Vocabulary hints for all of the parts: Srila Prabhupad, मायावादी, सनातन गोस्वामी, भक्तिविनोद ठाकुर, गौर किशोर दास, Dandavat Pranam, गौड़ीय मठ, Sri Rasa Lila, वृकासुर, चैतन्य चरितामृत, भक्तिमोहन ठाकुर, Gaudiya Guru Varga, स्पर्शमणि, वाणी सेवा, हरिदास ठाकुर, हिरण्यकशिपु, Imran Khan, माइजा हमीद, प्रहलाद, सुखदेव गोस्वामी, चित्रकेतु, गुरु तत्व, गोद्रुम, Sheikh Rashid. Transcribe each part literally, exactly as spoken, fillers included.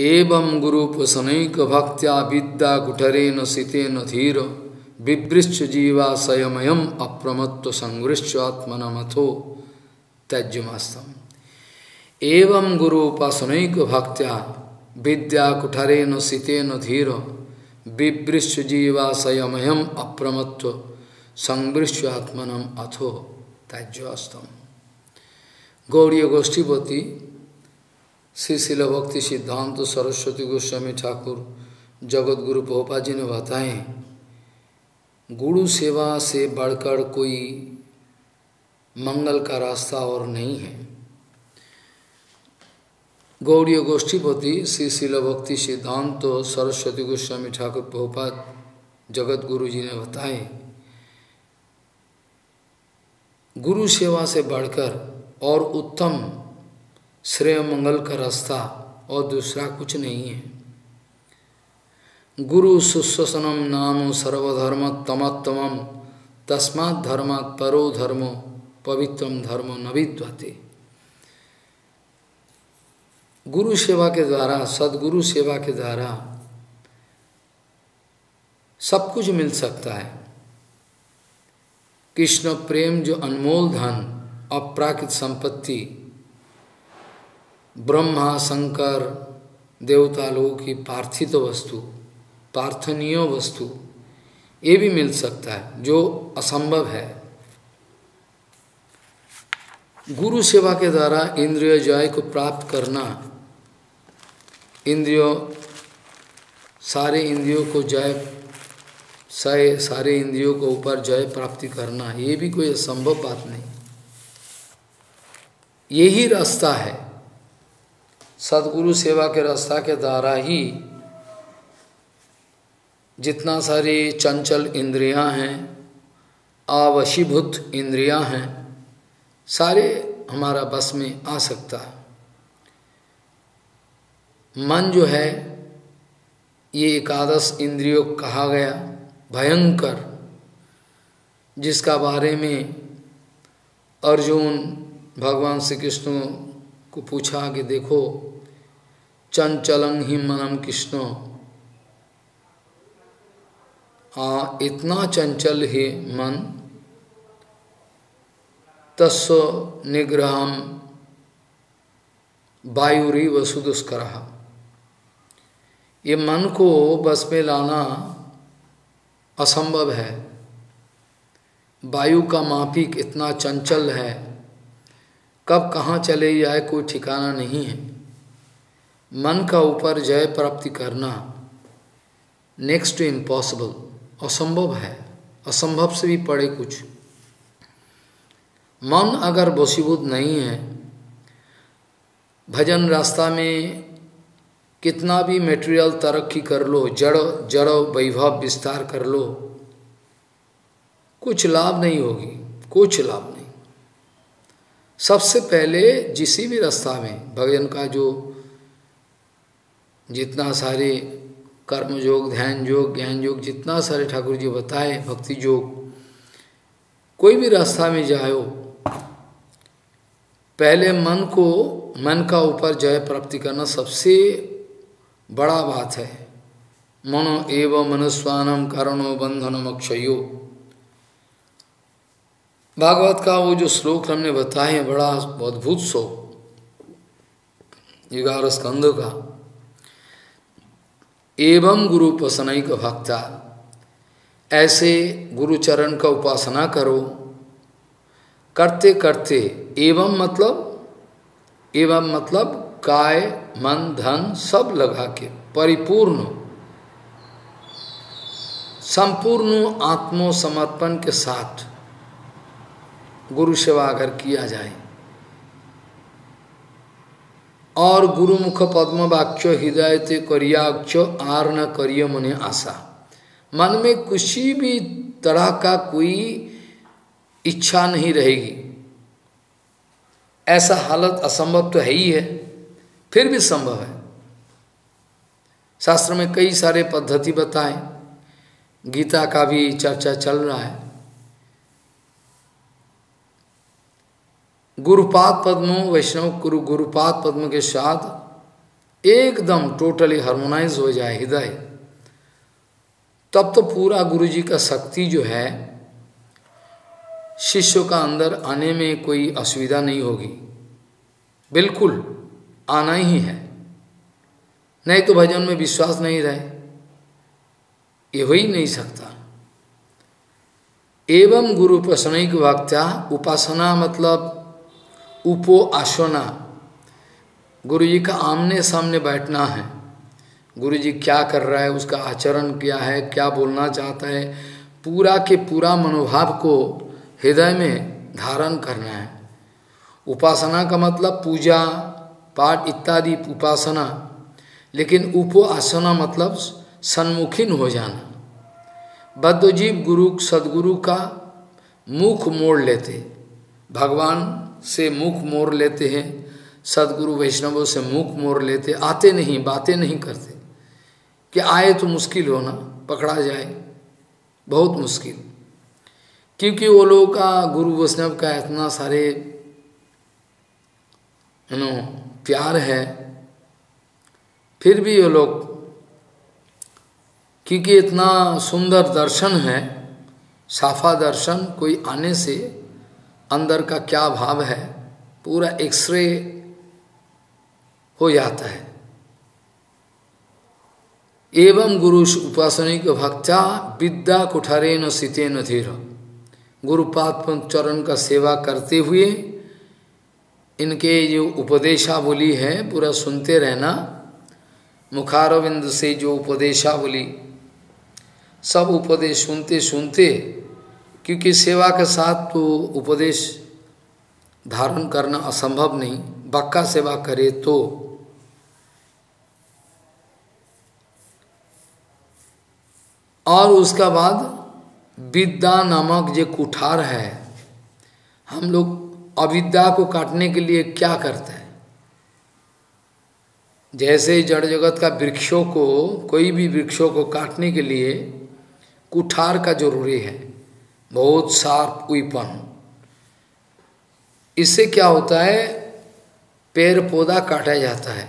एवं गुरु पसनैक भक्त्या विद्या कुठरेन सितेन धीर बिभृश्च जीवा संयमयम अप्रमत्व संगृश्च आत्मनमथो त्यज्यमास्तम। एवं गुरु उपासनैक भक्त्या विद्या कुठरेन सितेन धीर बिभृश्च जीवा संयमयम अप्रमत्व संगृश्च आत्मनम अथो त्यज्यमास्तम। गौड़ीय गोष्ठीपति श्री शिल भक्ति सिद्धांत सरस्वती गोस्वामी ठाकुर जगत गुरु प्रभुपाद जी ने बताएं, गुरु सेवा से बढ़कर कोई मंगल का रास्ता और नहीं है। गौड़ीय गोष्ठीपति श्री शिल भक्ति सिद्धांत सरस्वती गोस्वामी ठाकुर प्रभुपाद जगत गुरु जी ने बताएं, गुरु सेवा से बढ़कर और उत्तम श्रेय मंगल का रास्ता और दूसरा कुछ नहीं है। गुरु सुस्वसनम नाम सर्वधर्म तमत्तमम तस्मात् धर्मात् परो धर्मो पवित्रम धर्मो न विद्यते। गुरु सेवा के द्वारा, सद्गुरु सेवा के द्वारा सब कुछ मिल सकता है। कृष्ण प्रेम जो अनमोल धन, अप्राकृत संपत्ति, ब्रह्मा शंकर देवता लोगों की पार्थिव वस्तु, पार्थनीय वस्तु, ये भी मिल सकता है जो असंभव है। गुरु सेवा के द्वारा इंद्रिय जय को प्राप्त करना, इंद्रियों सारे इंद्रियों को जय सारे सारे इंद्रियों को ऊपर जय प्राप्ति करना, ये भी कोई असंभव बात नहीं। यही रास्ता है, सद्गुरु सेवा के रास्ता के द्वारा ही जितना सारी चंचल इंद्रियां हैं, आवशीभूत इंद्रियां हैं, सारे हमारा बस में आ सकता है। मन जो है ये एकादश इंद्रियों कहा गया, भयंकर, जिसका बारे में अर्जुन भगवान श्री कृष्ण को पूछा कि देखो, चंचलं ही मनम कृष्ण, आ इतना चंचल है मन, तस्व निग्रहम वायुरी वसुदुष्कर। ये मन को बस में लाना असंभव है। वायु का माफिक इतना चंचल है, कब कहाँ चले जाए कोई ठिकाना नहीं है। मन का ऊपर जय प्राप्ति करना नेक्स्ट टू इम्पॉसिबल, असंभव है, असंभव से भी पड़े कुछ। मन अगर वशीभूत नहीं है, भजन रास्ता में कितना भी मटेरियल तरक्की कर लो, जड़ जड़ वैभव विस्तार कर लो, कुछ लाभ नहीं होगी, कुछ लाभ। सबसे पहले जिस भी रास्ता में भगवान का जो जितना सारे कर्म योग, ध्यान योग, ज्ञान योग, जितना सारे ठाकुर जी बताए, भक्ति योग, कोई भी रास्ता में जाओ, पहले मन को, मन का ऊपर जय प्राप्ति करना सबसे बड़ा बात है। मनो एवं मनुष्वानम कारणो बंधनम अक्षयो, भागवत का वो जो श्लोक हमने बताए, बड़ा अद्भुत श्लोक ग्यारह स्कंदों का। एवं गुरु उपासनैक भक्ता, ऐसे गुरुचरण का उपासना करो, करते करते, एवं मतलब, एवं मतलब काय मन धन सब लगा के परिपूर्ण, संपूर्ण आत्मसमर्पण के साथ गुरु सेवा अगर किया जाए। और गुरुमुख पद्म वाक्य हृदय ते करियाख्य आर न करिय मने आशा, मन में किसी भी तरह का कोई इच्छा नहीं रहेगी। ऐसा हालत असंभव तो है ही है, फिर भी संभव है। शास्त्र में कई सारे पद्धति बताए, गीता का भी चर्चा चल रहा है। गुरुपाद पद्म वैष्णव गुरु गुरुपाद पद्म के साथ एकदम टोटली हार्मोनाइज हो जाए हृदय, तब तो पूरा गुरुजी का शक्ति जो है शिष्य का अंदर आने में कोई असुविधा नहीं होगी, बिल्कुल आना ही है, नहीं तो भजन में विश्वास नहीं रहे, ये हो ही नहीं सकता। एवं गुरु प्रसन्निक वाक्त्या उपासना मतलब उपो आसना, गुरु जी का आमने सामने बैठना है, गुरु जी क्या कर रहा है, उसका आचरण क्या है, क्या बोलना चाहता है, पूरा के पूरा मनोभाव को हृदय में धारण करना है। उपासना का मतलब पूजा पाठ इत्यादि उपासना, लेकिन उपासना मतलब सन्मुखीन हो जाना। बद्धजीव गुरु सद्गुरु का मुख मोड़ लेते, भगवान से मुख मोड़ लेते हैं, सद्गुरु वैष्णवों से मुख मोड़ लेते, आते नहीं, बातें नहीं करते, कि आए तो मुश्किल होना, पकड़ा जाए बहुत मुश्किल, क्योंकि वो लोग का गुरु वैष्णव का इतना सारे यू नो प्यार है, फिर भी वो लोग क्योंकि इतना सुंदर दर्शन है, साफा दर्शन, कोई आने से अंदर का क्या भाव है पूरा एक्सरे हो जाता है। एवं गुरुष उपासनिक भक्त्या विद्या कुठारेन सितेन धीर, गुरुपाद चरण का सेवा करते हुए इनके जो उपदेशावली है पूरा सुनते रहना, मुखारविंद से जो उपदेशावली सब उपदेश सुनते सुनते, क्योंकि सेवा के साथ तो उपदेश धारण करना असंभव नहीं, बक्का सेवा करे तो। और उसका बाद विद्या नामक जो कुठार है, हम लोग अविद्या को काटने के लिए क्या करते हैं, जैसे जड़ जगत का वृक्षों को, कोई भी वृक्षों को काटने के लिए कुठार का जरूरी है, बहुत शार्प वेपन। इससे क्या होता है, पेड़ पौधा काटा जाता है,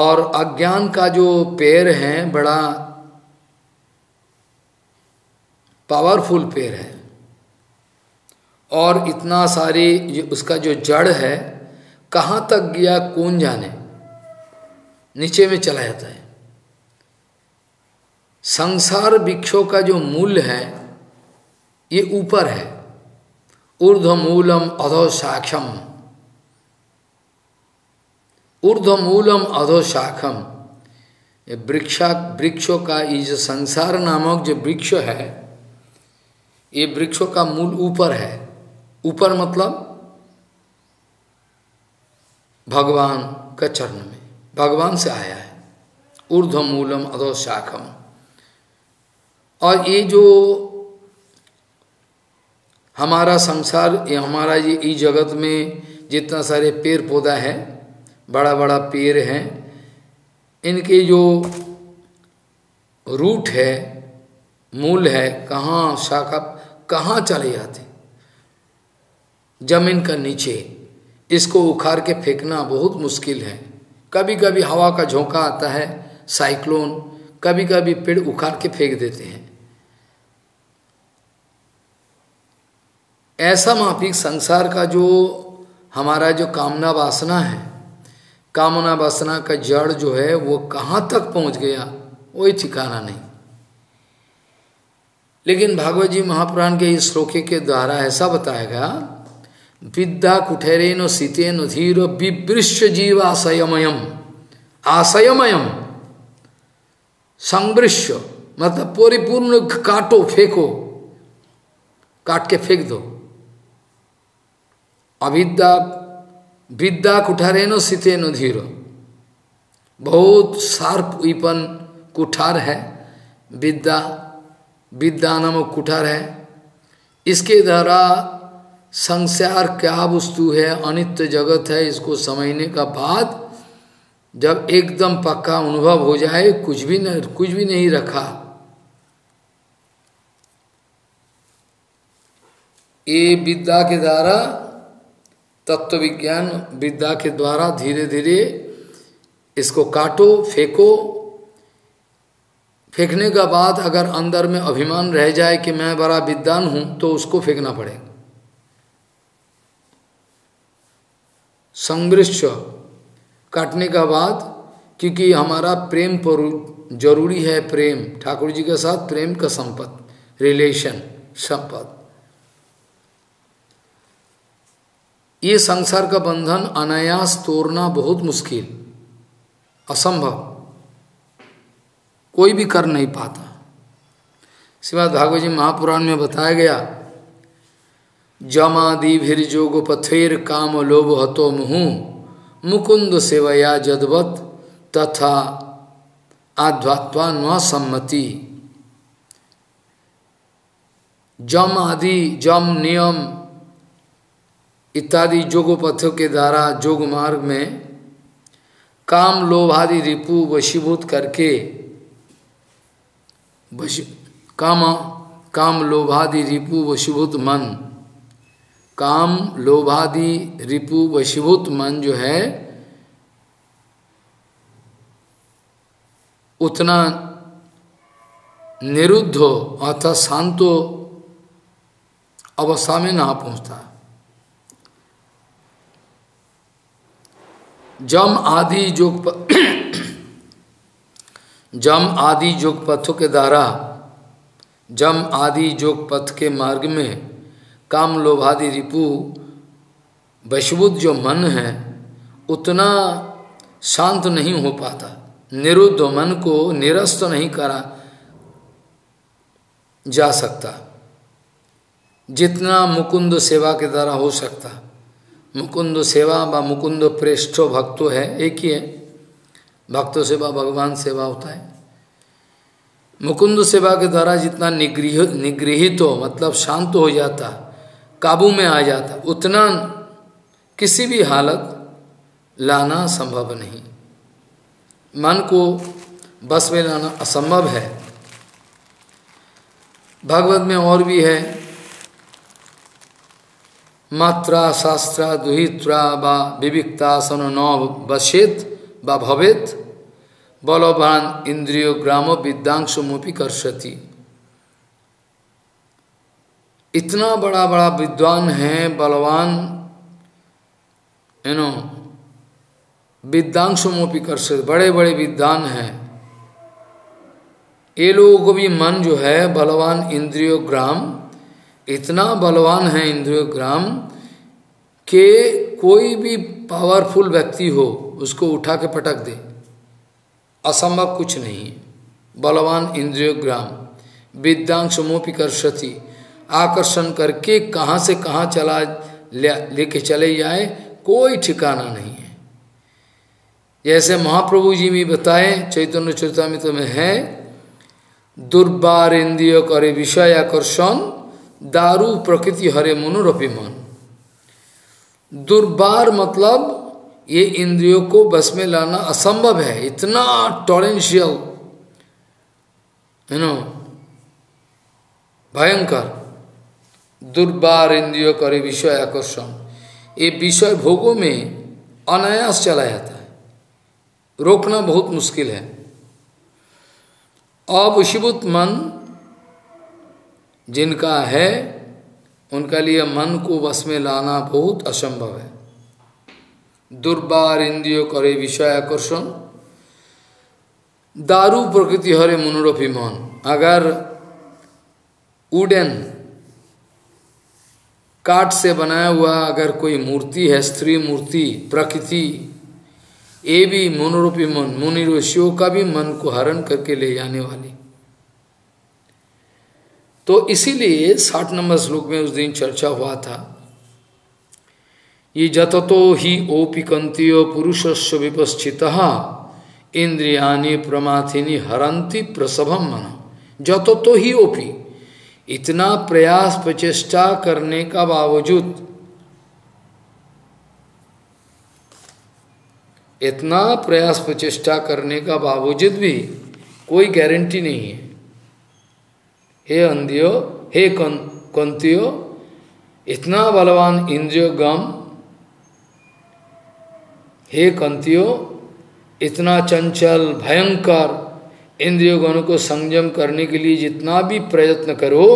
और अज्ञान का जो पेड़ है बड़ा पावरफुल पेड़ है, और इतना सारी उसका जो जड़ है कहाँ तक गया कौन जाने, नीचे में चला जाता है। संसार वृक्षों का जो मूल है ये ऊपर है, ऊर्ध्वमूलम अधोशाखम, ऊर्ध्वमूलम अधोशाखम, ये वृक्ष वृक्षों का ये जो संसार नामक जो वृक्ष है, ये वृक्षों का मूल ऊपर है, ऊपर मतलब भगवान का चरण में, भगवान से आया है, ऊर्ध्वमूलम अधोशाखम। और ये जो हमारा संसार, ये हमारा ये इस जगत में जितना सारे पेड़ पौधा है, बड़ा बड़ा पेड़ है, इनके जो रूट है, मूल है, कहाँ शाखा कहाँ चले जाते, जमीन का नीचे, इसको उखाड़ के फेंकना बहुत मुश्किल है। कभी कभी हवा का झोंका आता है, साइक्लोन, कभी कभी पेड़ उखाड़ के फेंक देते हैं। ऐसा माफिक संसार का जो हमारा जो कामना वासना है, कामना वासना का जड़ जो है वो कहाँ तक पहुँच गया वही ठिकाना नहीं। लेकिन भागवत जी महापुराण के इस श्लोके के द्वारा ऐसा बताएगा, विद्या कुठेरेन सितेन धीर विवृश्य जीव आशयमयम, आशयमयम संवृश्य मतलब परिपूर्ण काटो, फेंको, काट के फेंक दो। अविद्या विद्या कुठारेनो सितेनो धीरो, बहुत शार्प वीपन कुठार है विद्या, विद्या नामक कुठार है, इसके द्वारा संसार क्या वस्तु है, अनित्य जगत है, इसको समझने का बाद जब एकदम पक्का अनुभव हो जाए, कुछ भी न कुछ भी नहीं रखा, ये विद्या के द्वारा तत्व विज्ञान विद्या के द्वारा धीरे धीरे इसको काटो, फेंको। फेंकने के बाद अगर अंदर में अभिमान रह जाए कि मैं बड़ा विद्वान हूं तो उसको फेंकना पड़ेगा। संगृष्ट काटने का बाद, क्योंकि हमारा प्रेम जरूरी है, प्रेम ठाकुर जी के साथ प्रेम का संपत्त रिलेशन संपत्त, ये संसार का बंधन अनायास तोड़ना बहुत मुश्किल, असंभव, कोई भी कर नहीं पाता। श्रीमद् भागवत जी महापुराण में बताया गया, जमादिभिर्जोग पथेर काम लोभ हतो मुहुः मुकुंद सेवया जदवत तथा आध्वात्वा न सम्मति। जम आदि, जम नियम इत्यादि जोगोपथों के द्वारा जोग मार्ग में काम लोभ आदि रिपु वशीभूत करके, वश काम काम लोभादि रिपु वशीभूत मन, काम लोभादि रिपु वशीभूत मन जो है उतना निरुद्ध हो अर्थात शांतो अवस्था में ना पहुँचता। जम आदि जोग जम आदि जोग पथों के द्वारा, जम आदि जोग पथ के मार्ग में काम लोभादि रिपु वशीभूत जो मन है उतना शांत नहीं हो पाता, निरुद्ध मन को निरस्त नहीं करा जा सकता जितना मुकुंद सेवा के द्वारा हो सकता। मुकुंद सेवा व मुकुंद प्रेष्ठो भक्तो है, एक ही है, भक्तों सेवा भगवान सेवा होता है। मुकुंद सेवा के द्वारा जितना निगृहित निगृहित हो मतलब शांत हो जाता, काबू में आ जाता, उतना किसी भी हालत लाना संभव नहीं, मन को बस में लाना असंभव है। भागवत में और भी है, मात्रा शास्त्रा दुहित्रा वा विविक्तासन न वसेत वा भवेत बलवान इंद्रियो ग्रामो विद्वांसमुपि कर्षति। इतना बड़ा बड़ा विद्वान है, बलवान, यू नो, विद्वांसमुपि कर्षति, बड़े बड़े विद्वान हैं, ये लोगों को भी मन जो है बलवान इंद्रियो ग्राम, इतना बलवान है इंद्रियग्राम के कोई भी पावरफुल व्यक्ति हो उसको उठा के पटक दे, असंभव कुछ नहीं। बलवान इंद्रियग्राम विद्वांसमुपि कर्षति, आकर्षण करके कहाँ से कहाँ चला लेके चले जाए कोई ठिकाना नहीं है। जैसे महाप्रभु जी भी बताए चैतन्य चरितामृत में है, दुर्बार इंद्रिय करे विषय आकर्षण दारू प्रकृति हरे मनोरभिमान। दुर्बार मतलब ये इंद्रियों को बस में लाना असंभव है, इतना टॉरेंशियल, यू नो, भयंकर। दुर्बार इंद्रियों करे विषय आकर्षण, ये विषय भोगों में अनायास चला जाता है, रोकना बहुत मुश्किल है। अवशीभूत मन जिनका है उनका लिए मन को वश में लाना बहुत असंभव है। दुर्बार इंद्रियों करे विषय आकर्षण दारू प्रकृति हरे मनोरभिमान। अगर वुडन काट से बनाया हुआ अगर कोई मूर्ति है, स्त्री मूर्ति, प्रकृति, ये भी मनोरभिमान, मुनि ऋषियों का भी मन को हरण करके ले जाने वाली। तो इसीलिए साठ नंबर श्लोक में उस दिन चर्चा हुआ था, ये जततो हि ओपिकंतियो पुरुषस्य विपश्चितः इंद्रियानि प्रमाथिनि हरन्ति प्रसभम मन। जततो हि ओपि, इतना प्रयास प्रचेष्टा करने का बावजूद, इतना प्रयास प्रचेष्टा करने का बावजूद भी कोई गारंटी नहीं है। हे अंधियो, हे कंतियो, इतना बलवान इंद्रियोगम, हे कंतियो, इतना चंचल भयंकर इंद्रिय गणों को संयम करने के लिए जितना भी प्रयत्न करो,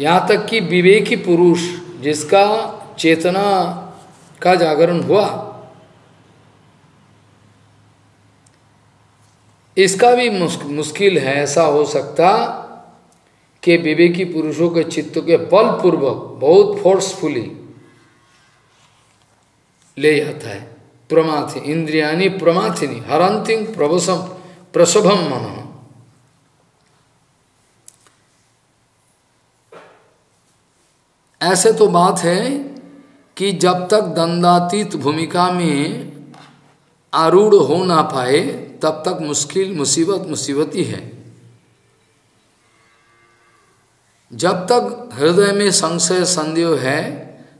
यहाँ तक कि विवेकी पुरुष जिसका चेतना का जागरण हुआ, इसका भी मुश्किल है। ऐसा हो सकता कि विवेकी पुरुषों के चित्त के बलपूर्वक बहुत फोर्सफुली ले जाता है। प्रमाथि इंद्रियानि प्रमाथिनी हरंतिं प्रवसम प्रसभम मनो। ऐसे तो बात है कि जब तक दंडातीत भूमिका में आरूढ़ हो ना पाए तब तक मुश्किल मुसीबत मुसीबत ही है। जब तक हृदय में संशय संदेह है,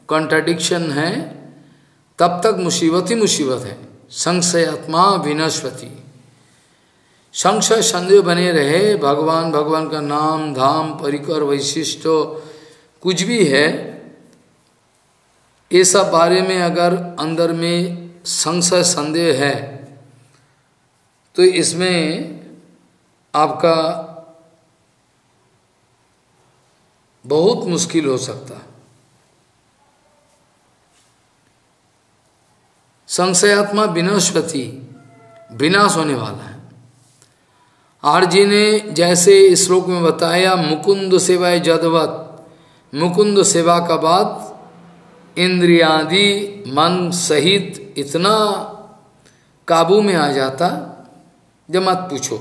कॉन्ट्राडिक्शन है, तब तक मुसीबत ही मुसीबत है। संशय आत्मा विनश्वती, संशय संदेह बने रहे। भगवान भगवान का नाम धाम परिकर वैशिष्ट कुछ भी है, ये सब बारे में अगर अंदर में संशय संदेह है तो इसमें आपका बहुत मुश्किल हो सकता है। संशयात्मा विनाशवती, विनाश होने वाला है। आर्जी ने जैसे श्लोक में बताया, मुकुंद सेवाय जदवत, मुकुंद सेवा का बात इंद्रियादि मन सहित इतना काबू में आ जाता जब मत पूछो।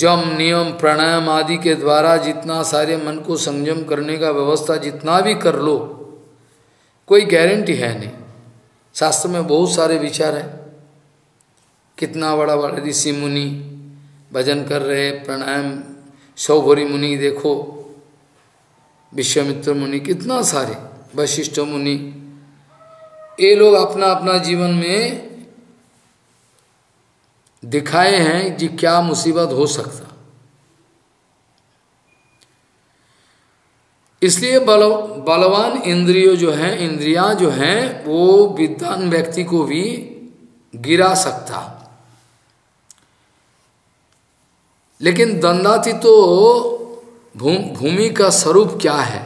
जम नियम प्राणायाम आदि के द्वारा जितना सारे मन को संयम करने का व्यवस्था जितना भी कर लो, कोई गारंटी है नहीं। शास्त्र में बहुत सारे विचार है, कितना बड़ा बड़ा ऋषि मुनि भजन कर रहे, प्राणायाम सौभरी मुनि देखो, विश्वामित्र मुनि, कितना सारे वशिष्ठ मुनि, ये लोग अपना अपना जीवन में दिखाए हैं जी क्या मुसीबत हो सकता। इसलिए बल बलवान इंद्रियों जो हैं, इंद्रियां जो हैं, वो विद्वान व्यक्ति को भी गिरा सकता। लेकिन दंडाती तो भूमि का स्वरूप क्या है,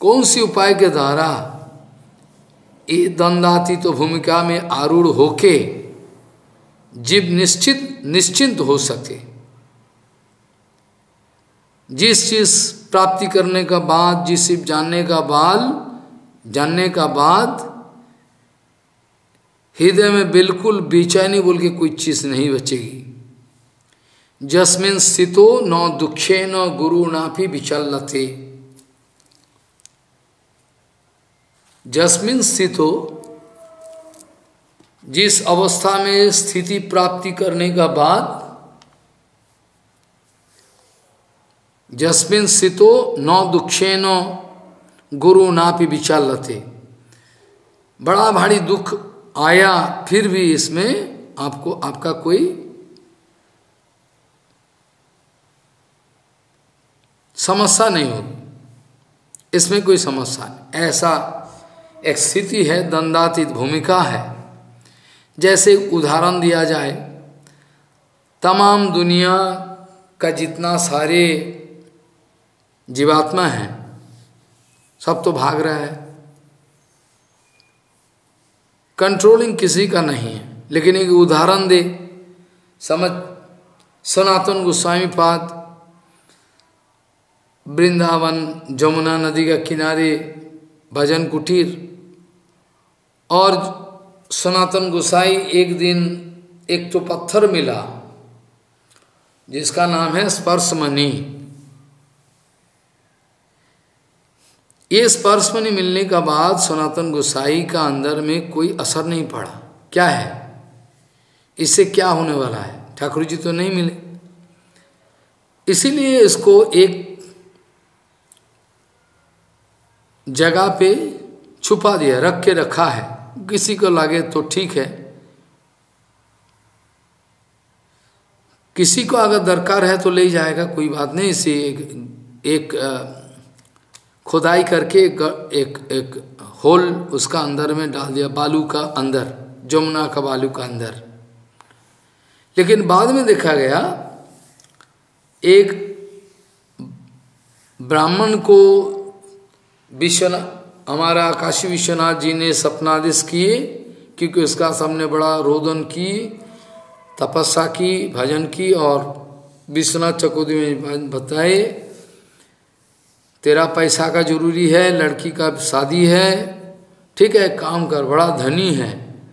कौन सी उपाय के द्वारा ये दंडाती तो भूमिका में आरूढ़ होके जीव निश्चित निश्चिंत हो सके। जिस चीज प्राप्ति करने का बाद, जिस चीज जानने का बाद जानने का बाद हृदय में बिल्कुल बेचैनी बोल के कोई चीज नहीं बचेगी। जस्मिन स्थितो न दुखे न गुरु नापि विचलते। जस्मिन स्थितो, जिस अवस्था में स्थिति प्राप्ति करने का बाद, जस्मिन स्थितो न दुखे न गुरु नापि विचलते। बड़ा भारी दुख आया फिर भी इसमें आपको आपका कोई समस्या नहीं होगी, इसमें कोई समस्या नहीं। ऐसा एक स्थिति है, दंडातीत भूमिका है। जैसे उदाहरण दिया जाए, तमाम दुनिया का जितना सारे जीवात्मा है, सब तो भाग रहा है, कंट्रोलिंग किसी का नहीं है। लेकिन एक उदाहरण दे समझ, सनातन गोस्वामी पाद वृंदावन जमुना नदी का किनारे भजन कुटीर, और सनातन गोसाई एक दिन एक तो पत्थर मिला जिसका नाम है स्पर्शमणि। ये स्पर्शमणि मिलने का बाद सनातन गोसाई का अंदर में कोई असर नहीं पड़ा। क्या है, इससे क्या होने वाला है, ठाकुर जी तो नहीं मिले, इसीलिए इसको एक जगह पे छुपा दिया, रख के रखा है, किसी को लगे तो ठीक है, किसी को अगर दरकार है तो ले जाएगा, कोई बात नहीं। इसे एक, एक खुदाई करके एक, एक एक होल उसका अंदर में डाल दिया, बालू का अंदर, जमुना का बालू का अंदर। लेकिन बाद में देखा गया एक ब्राह्मण को विश्वनाथ, हमारा काशी विश्वनाथ जी ने सपनादेश किए, क्योंकि उसका सामने बड़ा रोदन की, तपस्या की, भजन की, और विश्वनाथ चकोदी में बताए तेरा पैसा का जरूरी है, लड़की का शादी है, ठीक है काम कर, बड़ा धनी है,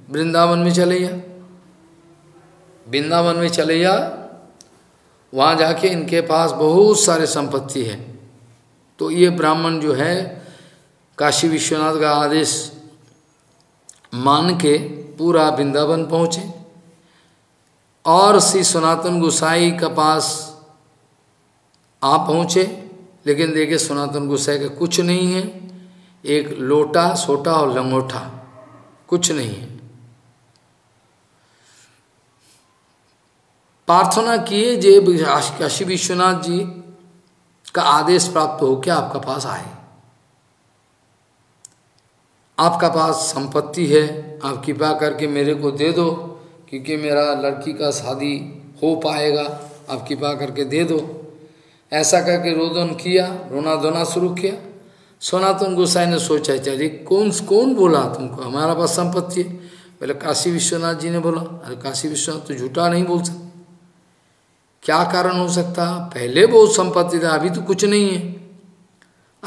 वृंदावन में चले जा, वृंदावन में चले जा, वहाँ जाके इनके पास बहुत सारे संपत्ति है। तो ये ब्राह्मण जो है काशी विश्वनाथ का आदेश मान के पूरा वृंदावन पहुँचे और श्री सनातन गोसाई के पास आ पहुँचे। लेकिन देखे सनातन गोसाई का कुछ नहीं है, एक लोटा सोटा और लंगोटा, कुछ नहीं है। प्रार्थना किए जे काशी विश्वनाथ जी का आदेश प्राप्त हो के आपका पास आए, आपका पास संपत्ति है, आप कृपा करके मेरे को दे दो, क्योंकि मेरा लड़की का शादी हो पाएगा, आप कृपा करके दे दो। ऐसा करके रोदन किया, रोना धोना शुरू किया। सनातन गोसाई ने सोचा चलिए कौन कौन बोला तुमको हमारा पास संपत्ति है? पहले काशी विश्वनाथ जी ने बोला। अरे काशी विश्वनाथ तो झूठा नहीं बोल सकता, क्या कारण हो सकता? पहले बहुत संपत्ति था, अभी तो कुछ नहीं है।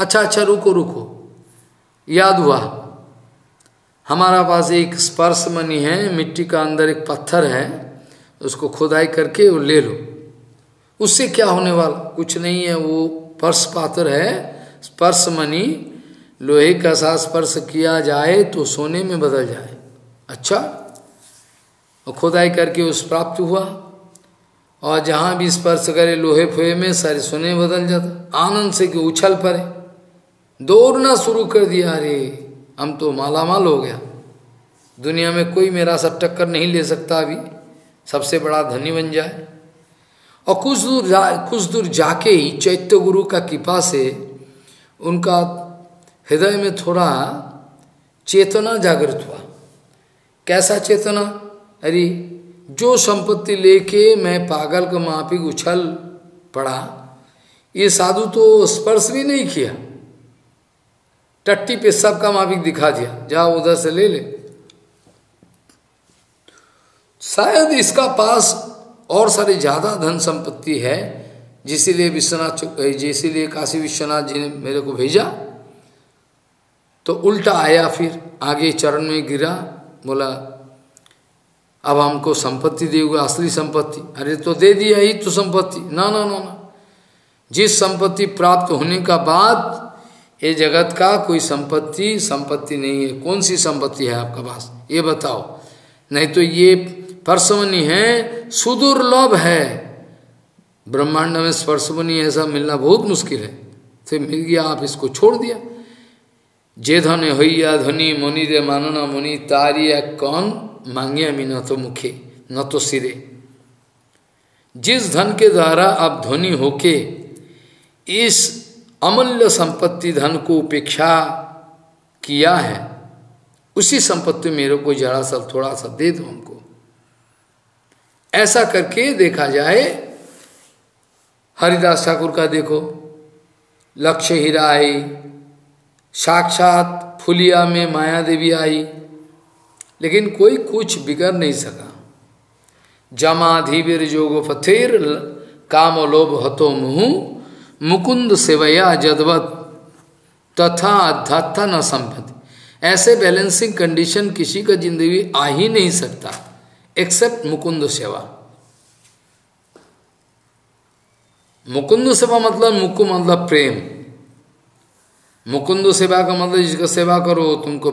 अच्छा अच्छा रुको रुको, याद हुआ हमारा पास एक स्पर्श मणि है, मिट्टी का अंदर एक पत्थर है, उसको खुदाई करके वो ले लो, उससे क्या होने वाला? कुछ नहीं है, वो स्पर्श पात्र है, स्पर्श मणि, लोहे का सा स्पर्श किया जाए तो सोने में बदल जाए। अच्छा, और खुदाई करके उस प्राप्त हुआ, और जहाँ भी स्पर्श करे लोहे फोहे में सारे सोने में बदल जाता। आनंद से कि उछल पड़े, दौड़ना शुरू कर दिया, अरे हम तो मालामाल हो गया, दुनिया में कोई मेरा सब टक्कर नहीं ले सकता, अभी सबसे बड़ा धनी बन जाए। और कुछ दूर जा कुछ दूर जाके ही चैत्य गुरु का कृपा से उनका हृदय में थोड़ा चेतना जागृत हुआ। कैसा चेतना? अरे जो संपत्ति लेके मैं पागल का माफिक उछल पड़ा, ये साधु तो स्पर्श भी नहीं किया, टट्टी पे सब का माफिक दिखा दिया, जाओ उधर से ले ले, शायद इसका पास और सारे ज़्यादा धन संपत्ति है, जिसीलिए विश्वनाथ जिसीलिए काशी विश्वनाथ जी ने मेरे को भेजा। तो उल्टा आया, फिर आगे चरण में गिरा, बोला अब हमको संपत्ति देगा असली संपत्ति। अरे तो दे दिया ही तो संपत्ति, ना ना ना ना, जिस संपत्ति प्राप्त होने का बाद ये जगत का कोई संपत्ति संपत्ति नहीं है। कौन सी संपत्ति है आपका पास ये बताओ, नहीं तो ये स्पर्शमणि है, सुदुर्लभ है, ब्रह्मांड में स्पर्शमणि ऐसा मिलना बहुत मुश्किल है। फिर मिल गया, आप इसको छोड़ दिया। जे धन होइया धनी मुनि रे मानना मुनि, तारिया कौन मांगिया मी न तो मुखे न तो सिरे। जिस धन के द्वारा आप धनी होके इस अमूल्य संपत्ति धन को उपेक्षा किया है, उसी संपत्ति मेरे को जरा सा थोड़ा सा दे दो हमको। ऐसा करके देखा जाए हरिदास ठाकुर का, देखो लक्ष्य हीरा आई, साक्षात फुलिया में माया देवी आई, लेकिन कोई कुछ बिगड़ नहीं सका। जमाधिवीर जोगो फतेर काम लोभ हतो मुहु, मुकुंद सेवया जदवत तथा अध्यात्था न संपत्ति। ऐसे बैलेंसिंग कंडीशन किसी का जिंदगी आ ही नहीं सकता एक्सेप्ट मुकुंद सेवा। मुकुंद सेवा मतलब मुकु मतलब प्रेम, मुकुंद सेवा का मतलब जिसका सेवा करो तुमको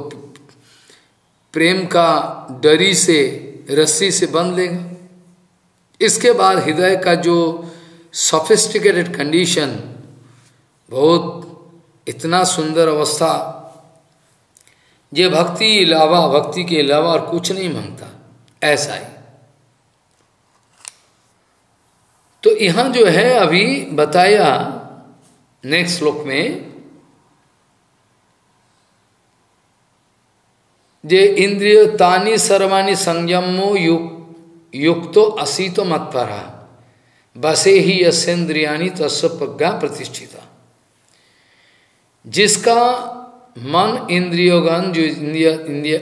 प्रेम का डरी से रस्सी से बंध लेगा। इसके बाद हृदय का जो सोफिस्टिकेटेड कंडीशन, बहुत इतना सुंदर अवस्था, ये भक्ति अलावा भक्ति के अलावा और कुछ नहीं मांगता, ऐसा ही। तो यहाँ जो है अभी बताया नेक्स्ट श्लोक में जे इंद्रिय तानी सर्वाणी संयमो युक्तो युक्तो असीतो मत्परा बसे ही यसेन्द्रियाणी तस्व प्रज्ञा प्रतिष्ठिता। जिसका मन इंद्रियोगन जो इंद्रिय इंद्रिय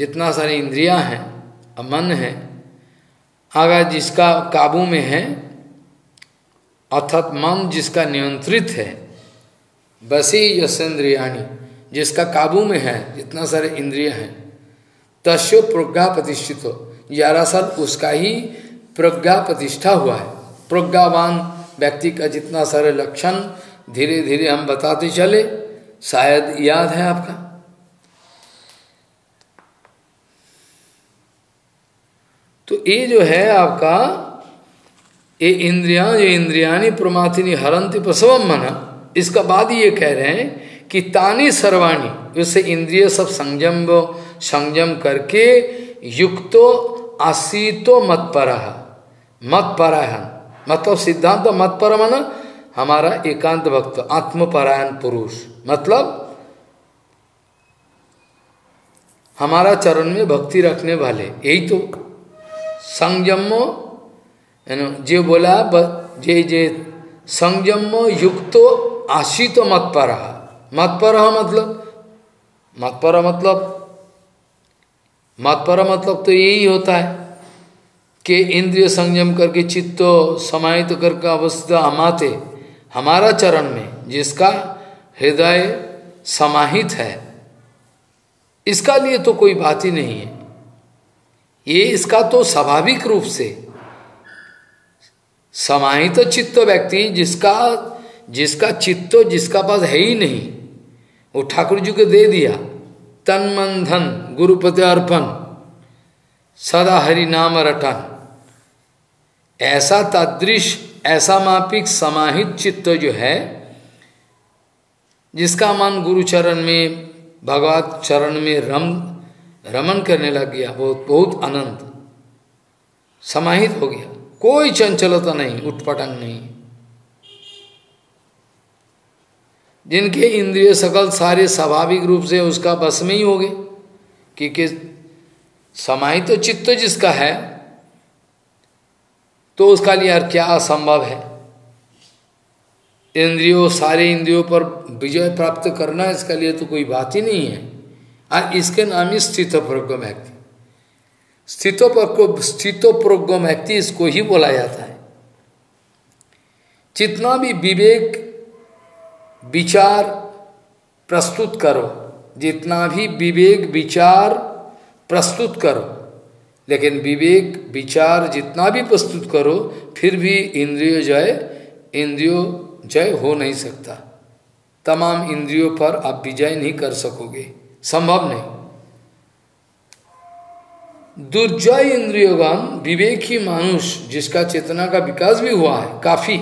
जितना सारी इंद्रियां हैं मन है अगर जिसका काबू में है अर्थात मन जिसका नियंत्रित है बसे ही यसेन्द्रियाणी जिसका काबू में है जितना सारे इंद्रिय हैं तस्यो प्रज्ञा प्रतिष्ठितो ग्यारह साल उसका ही प्रज्ञा प्रतिष्ठा हुआ है। प्रज्ञावान व्यक्ति का जितना सारे लक्षण धीरे धीरे हम बताते चले, शायद याद है आपका। तो ये जो है आपका ये इंद्रियां ये इंद्रियानि प्रमाथिनी हरंति प्रसवम मना, इसका बाद ये कह रहे हैं कि तानी सर्वाणी उससे इंद्रिय सब संयम संयम करके युक्तो आसीतो मतपरः मतपरायण मतलब सिद्धांत तो मतपर माना हमारा एकांत भक्त आत्मपरायण पुरुष मतलब हमारा चरण में भक्ति रखने वाले, यही तो संयमो जो बोला जे जे संयमो युक्तो आसीतो मतपरः मतपर मतलब मतपर मतलब मतपर मतलब तो यही होता है कि इंद्रिय संयम करके चित्तो समाहित तो करके अवस्था हमाते हमारा चरण में जिसका हृदय समाहित है, इसका लिए तो कोई बात ही नहीं है। ये इसका तो स्वाभाविक रूप से समाहित तो चित्त व्यक्ति जिसका जिसका चित्तो जिसका पास है ही नहीं वो ठाकुर जी को दे दिया। तन मन धन गुरु प्रत्यार्पण सदा हरि नाम रटन ऐसा तादृश ऐसा मापिक समाहित चित्त जो है जिसका मन गुरु चरण में भगवत चरण में रम रमन करने लग गया, बहुत बहुत आनंद समाहित हो गया, कोई चंचलता नहीं उठपटांग नहीं। जिनके इंद्रिय सकल सारे स्वाभाविक रूप से उसका बस में ही हो गए क्योंकि समाहित तो चित्त जिसका है तो उसका लिए यार क्या असंभव है। इंद्रियों सारे इंद्रियों पर विजय प्राप्त करना इसका लिए तो कोई बात ही नहीं है। और इसके नाम ही स्थितोप्रज्ञ व्यक्ति स्थितोप्रज्ञ स्थितोप्रज्ञ व्यक्ति इसको ही बोला जाता है। जितना भी विवेक विचार प्रस्तुत करो जितना भी विवेक विचार प्रस्तुत करो लेकिन विवेक विचार जितना भी प्रस्तुत करो फिर भी इंद्रिय जय इंद्रियो जय हो नहीं सकता। तमाम इंद्रियों पर आप विजय नहीं कर सकोगे, संभव नहीं। दुर्जय इंद्रियोगम विवेकी मानुष जिसका चेतना का विकास भी हुआ है काफी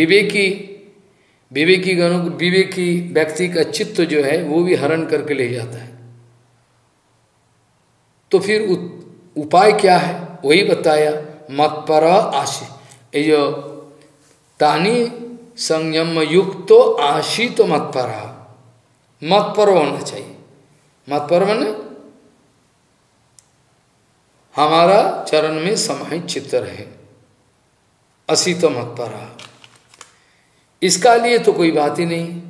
विवेकी विवेकी गणों विवेकी व्यक्ति का चित्त जो है वो भी हरण करके ले जाता है। तो फिर उपाय क्या है वही बताया मतपर आशी ये जो तानी संयम युक्त तो आशी तो मतपर मतपर होना चाहिए। मतपर माने हमारा चरण में समाहित चित्त रहे असी तो मतपर, इसका लिए तो कोई बात ही नहीं।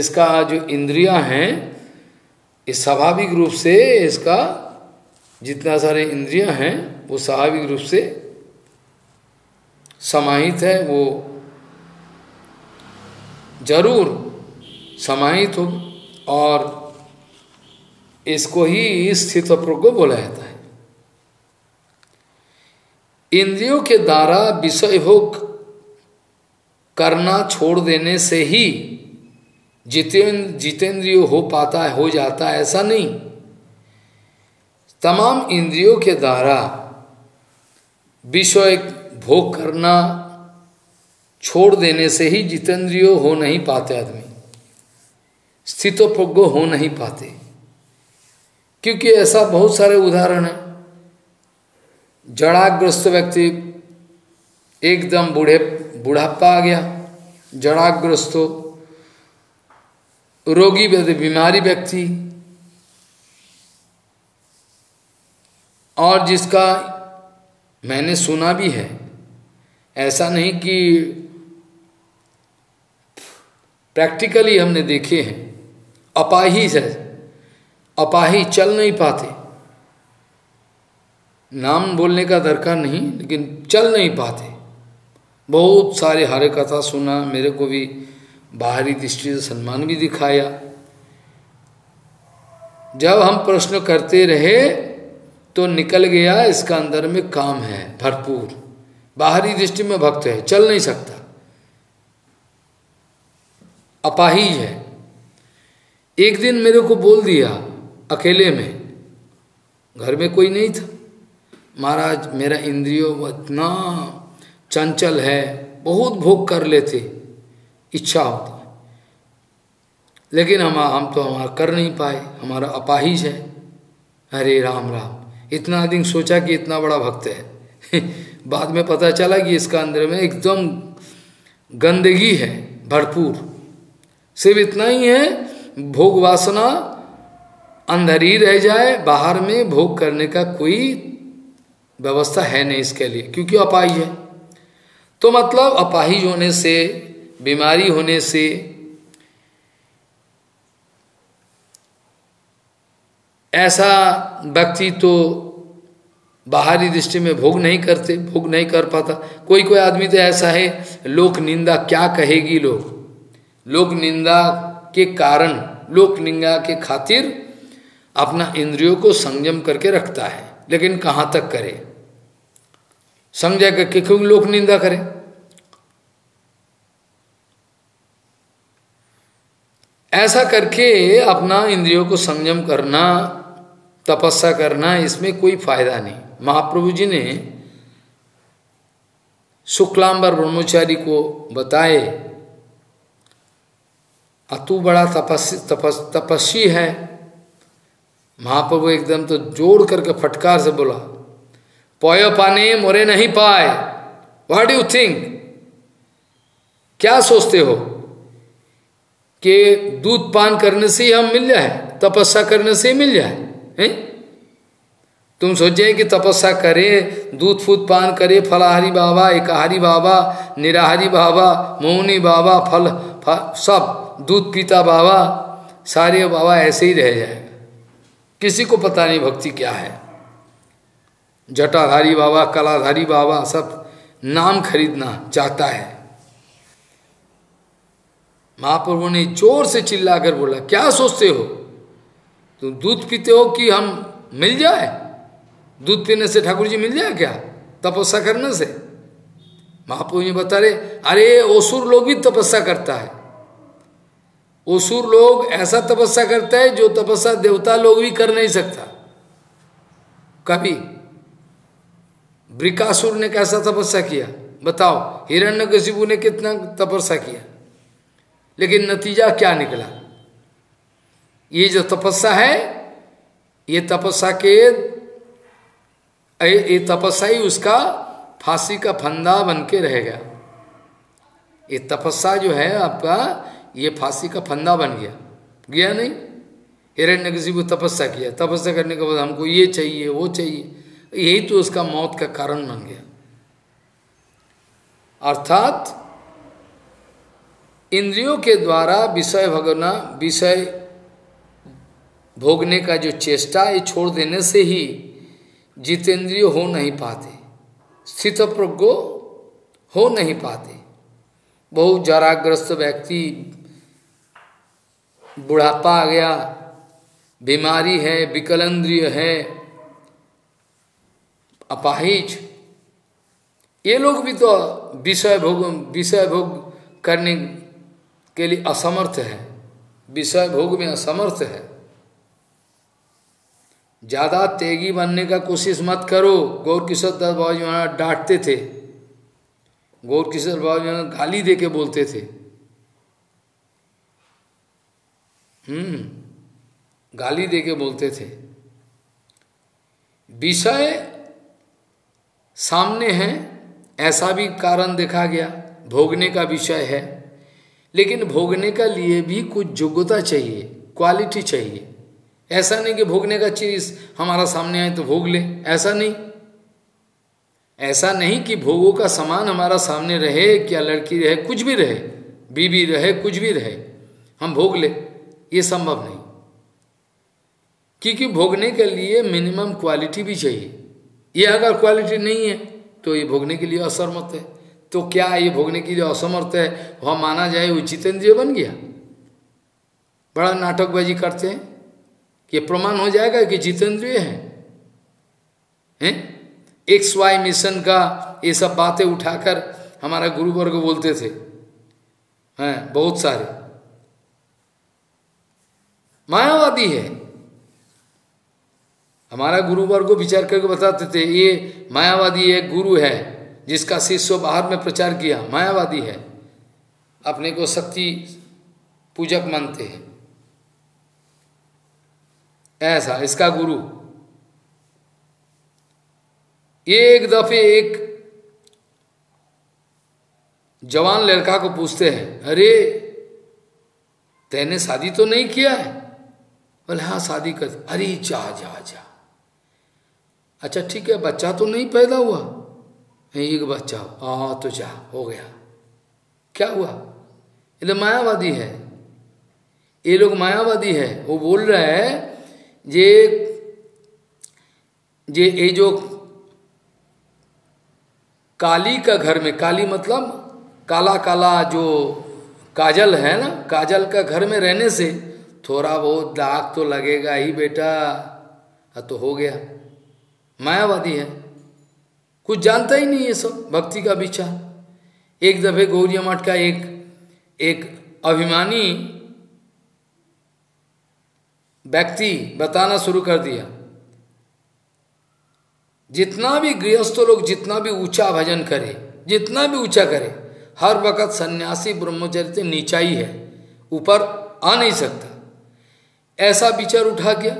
इसका जो इंद्रियां हैं इस स्वाभाविक रूप से इसका जितना सारे इंद्रियां हैं वो स्वाभाविक रूप से समाहित है, वो जरूर समाहित हो और इसको ही स्थितप्रज्ञ बोला जाता है। इंद्रियों के द्वारा विषय भोग करना छोड़ देने से ही जितेंद्र जितेंद्रिय हो पाता है हो जाता है ऐसा नहीं। तमाम इंद्रियों के द्वारा विषय भोग करना छोड़ देने से ही जितेंद्रिय हो नहीं पाते आदमी, स्थितोप्रज्ञ हो नहीं पाते। क्योंकि ऐसा बहुत सारे उदाहरण है। जड़ाग्रस्त व्यक्ति एकदम बूढ़े बुढ़ापा आ गया, जड़ाग्रस्त रोगी व्यक्ति बीमारी व्यक्ति और जिसका मैंने सुना भी है, ऐसा नहीं कि प्रैक्टिकली हमने देखे हैं, अपाही है, अपाही चल नहीं पाते, नाम बोलने का दरकार नहीं लेकिन चल नहीं पाते। बहुत सारे हरे कथा सुना, मेरे को भी बाहरी दृष्टि से सम्मान भी दिखाया। जब हम प्रश्न करते रहे तो निकल गया इसका अंदर में काम है भरपूर, बाहरी दृष्टि में भक्त है, चल नहीं सकता, अपाहिज है। एक दिन मेरे को बोल दिया अकेले में, घर में कोई नहीं था, महाराज मेरा इंद्रियों इतना चंचल है, बहुत भोग कर लेते, इच्छा होती, लेकिन हम हम तो हमारा कर नहीं पाए, हमारा अपाहिज है। अरे राम राम, इतना दिन सोचा कि इतना बड़ा भक्त है बाद में पता चला कि इसका अंदर में एकदम गंदगी है भरपूर, सिर्फ इतना ही है भोग वासना अंदर ही रह जाए, बाहर में भोग करने का कोई व्यवस्था है नहीं इसके लिए, क्योंकि अपाहिज है। तो मतलब अपाहिज होने से, बीमारी होने से, ऐसा व्यक्ति तो बाहरी दृष्टि में भोग नहीं करते, भोग नहीं कर पाता। कोई कोई आदमी तो ऐसा है, लोक निंदा क्या कहेगी, लोग लोक निंदा के कारण, लोक निंदा के खातिर अपना इंद्रियों को संयम करके रखता है, लेकिन कहाँ तक करे, समझा करके, क्योंकि लोक निंदा करे। ऐसा करके अपना इंद्रियों को संयम करना, तपस्या करना, इसमें कोई फायदा नहीं। महाप्रभु जी ने शुक्लांबर ब्रह्मचारी को बताए, अतु बड़ा तपस्वी तपस तपस्वी है। महाप्रभु एकदम तो जोड़ करके फटकार से बोला, पयो पाने मोरे नहीं पाए, व्हाट डू यू थिंक, क्या सोचते हो कि दूध पान करने से ही हम मिल जाए, तपस्या करने से ही मिल जाए है? तुम सोचे कि तपस्या करे, दूध फूद पान करे, फलाहारी बाबा, एकाहारी बाबा, निराहारी बाबा, मौनी बाबा, फल फा, सब दूध पीता बाबा, सारे बाबा ऐसे ही रह जाए, किसी को पता नहीं भक्ति क्या है। जटाधारी बाबा, कलाधारी बाबा, सब नाम खरीदना चाहता है। महाप्रभु ने जोर से चिल्लाकर बोला, क्या सोचते हो तुम, दूध पीते हो कि हम मिल जाए, दूध पीने से ठाकुर जी मिल जाए क्या, तपस्या करने से? महाप्रभु जी बता रहे, अरे ओसुर लोग भी तपस्या करता है, ओसुर लोग ऐसा तपस्या करता है जो तपस्या देवता लोग भी कर नहीं सकता। कभी वृकासुर ने कैसा तपस्या किया बताओ, हिरण्यकशिपु ने कितना तपस्या किया, लेकिन नतीजा क्या निकला? ये जो तपस्या है, ये तपस्या के ये तपस्या ही उसका फांसी का फंदा बन के रह गया। ये तपस्या जो है आपका, ये फांसी का फंदा बन गया, गया नहीं? हिरण्यकशिपु तपस्या किया, तपस्या करने के बाद हमको ये चाहिए वो चाहिए, यही तो उसका मौत का कारण बन गया। अर्थात इंद्रियों के द्वारा विषय भगना, विषय भोगने का जो चेष्टा, ये छोड़ देने से ही जितेंद्रिय हो नहीं पाते, स्थितप्रज्ञ हो नहीं पाते। बहुत जराग्रस्त व्यक्ति, बुढ़ापा आ गया, बीमारी है, विकलेंद्रिय है, अपाहिज, ये लोग भी तो विषय भोग विषय भोग करने के लिए असमर्थ है, विषय भोग में असमर्थ है। ज़्यादा तेगी बनने का कोशिश मत करो। गौर किशोर दास बाबा जी महाराज डांटते थे, गौर किशोर बाबा जी महाराज गाली दे के बोलते थे, हम्म गाली दे के बोलते थे, विषय सामने है, ऐसा भी कारण देखा गया, भोगने का विषय है, लेकिन भोगने का लिए भी कुछ योग्यता चाहिए, क्वालिटी चाहिए, ऐसा नहीं कि भोगने का चीज हमारा सामने आए तो भोग ले, ऐसा नहीं, ऐसा नहीं कि भोगों का सामान हमारा सामने रहे, क्या लड़की रहे, कुछ भी रहे, बीवी रहे, कुछ भी रहे, हम भोग ले, ये संभव नहीं। क्योंकि भोगने के लिए मिनिमम क्वालिटी भी चाहिए, ये अगर क्वालिटी नहीं है तो ये भोगने के लिए असमर्थ है। तो क्या ये भोगने के लिए असमर्थ है वह माना जाए वो जितेंद्रिय बन गया? बड़ा नाटकबाजी करते हैं कि प्रमाण हो जाएगा कि जितेंद्रिय है, हैं? एक्स वाई मिशन का ये सब बातें उठाकर हमारा गुरुवर्ग बोलते थे, हैं, बहुत सारे। मायावादी है हमारा गुरुवर्ग को, विचार करके बताते थे ये मायावादी एक गुरु है जिसका शिष्य बाहर में प्रचार किया, मायावादी है, अपने को शक्ति पूजक मानते हैं, ऐसा इसका गुरु। एक दफे एक जवान लड़का को पूछते हैं, अरे तूने शादी तो नहीं किया है? बोले हाँ शादी कर। अरे जा जा जा, अच्छा ठीक है, बच्चा तो नहीं पैदा हुआ? एक बच्चा आ तो जा हो गया। क्या हुआ? ये मायावादी है, ये लोग मायावादी है। वो बोल रहा है जे जे ये जो काली का घर में, काली मतलब काला काला जो काजल है ना, काजल का घर में रहने से थोड़ा बहुत दाग तो लगेगा ही बेटा, तो हो गया। मायावादी है, कुछ जानता ही नहीं ये सब भक्ति का विचार। एक दफे गौड़िया मठ का एक एक अभिमानी व्यक्ति बताना शुरू कर दिया, जितना भी गृहस्थ लोग जितना भी ऊंचा भजन करे, जितना भी ऊंचा करे, हर वक्त सन्यासी ब्रह्मचर्य से नीचा ही है, ऊपर आ नहीं सकता, ऐसा विचार उठा गया।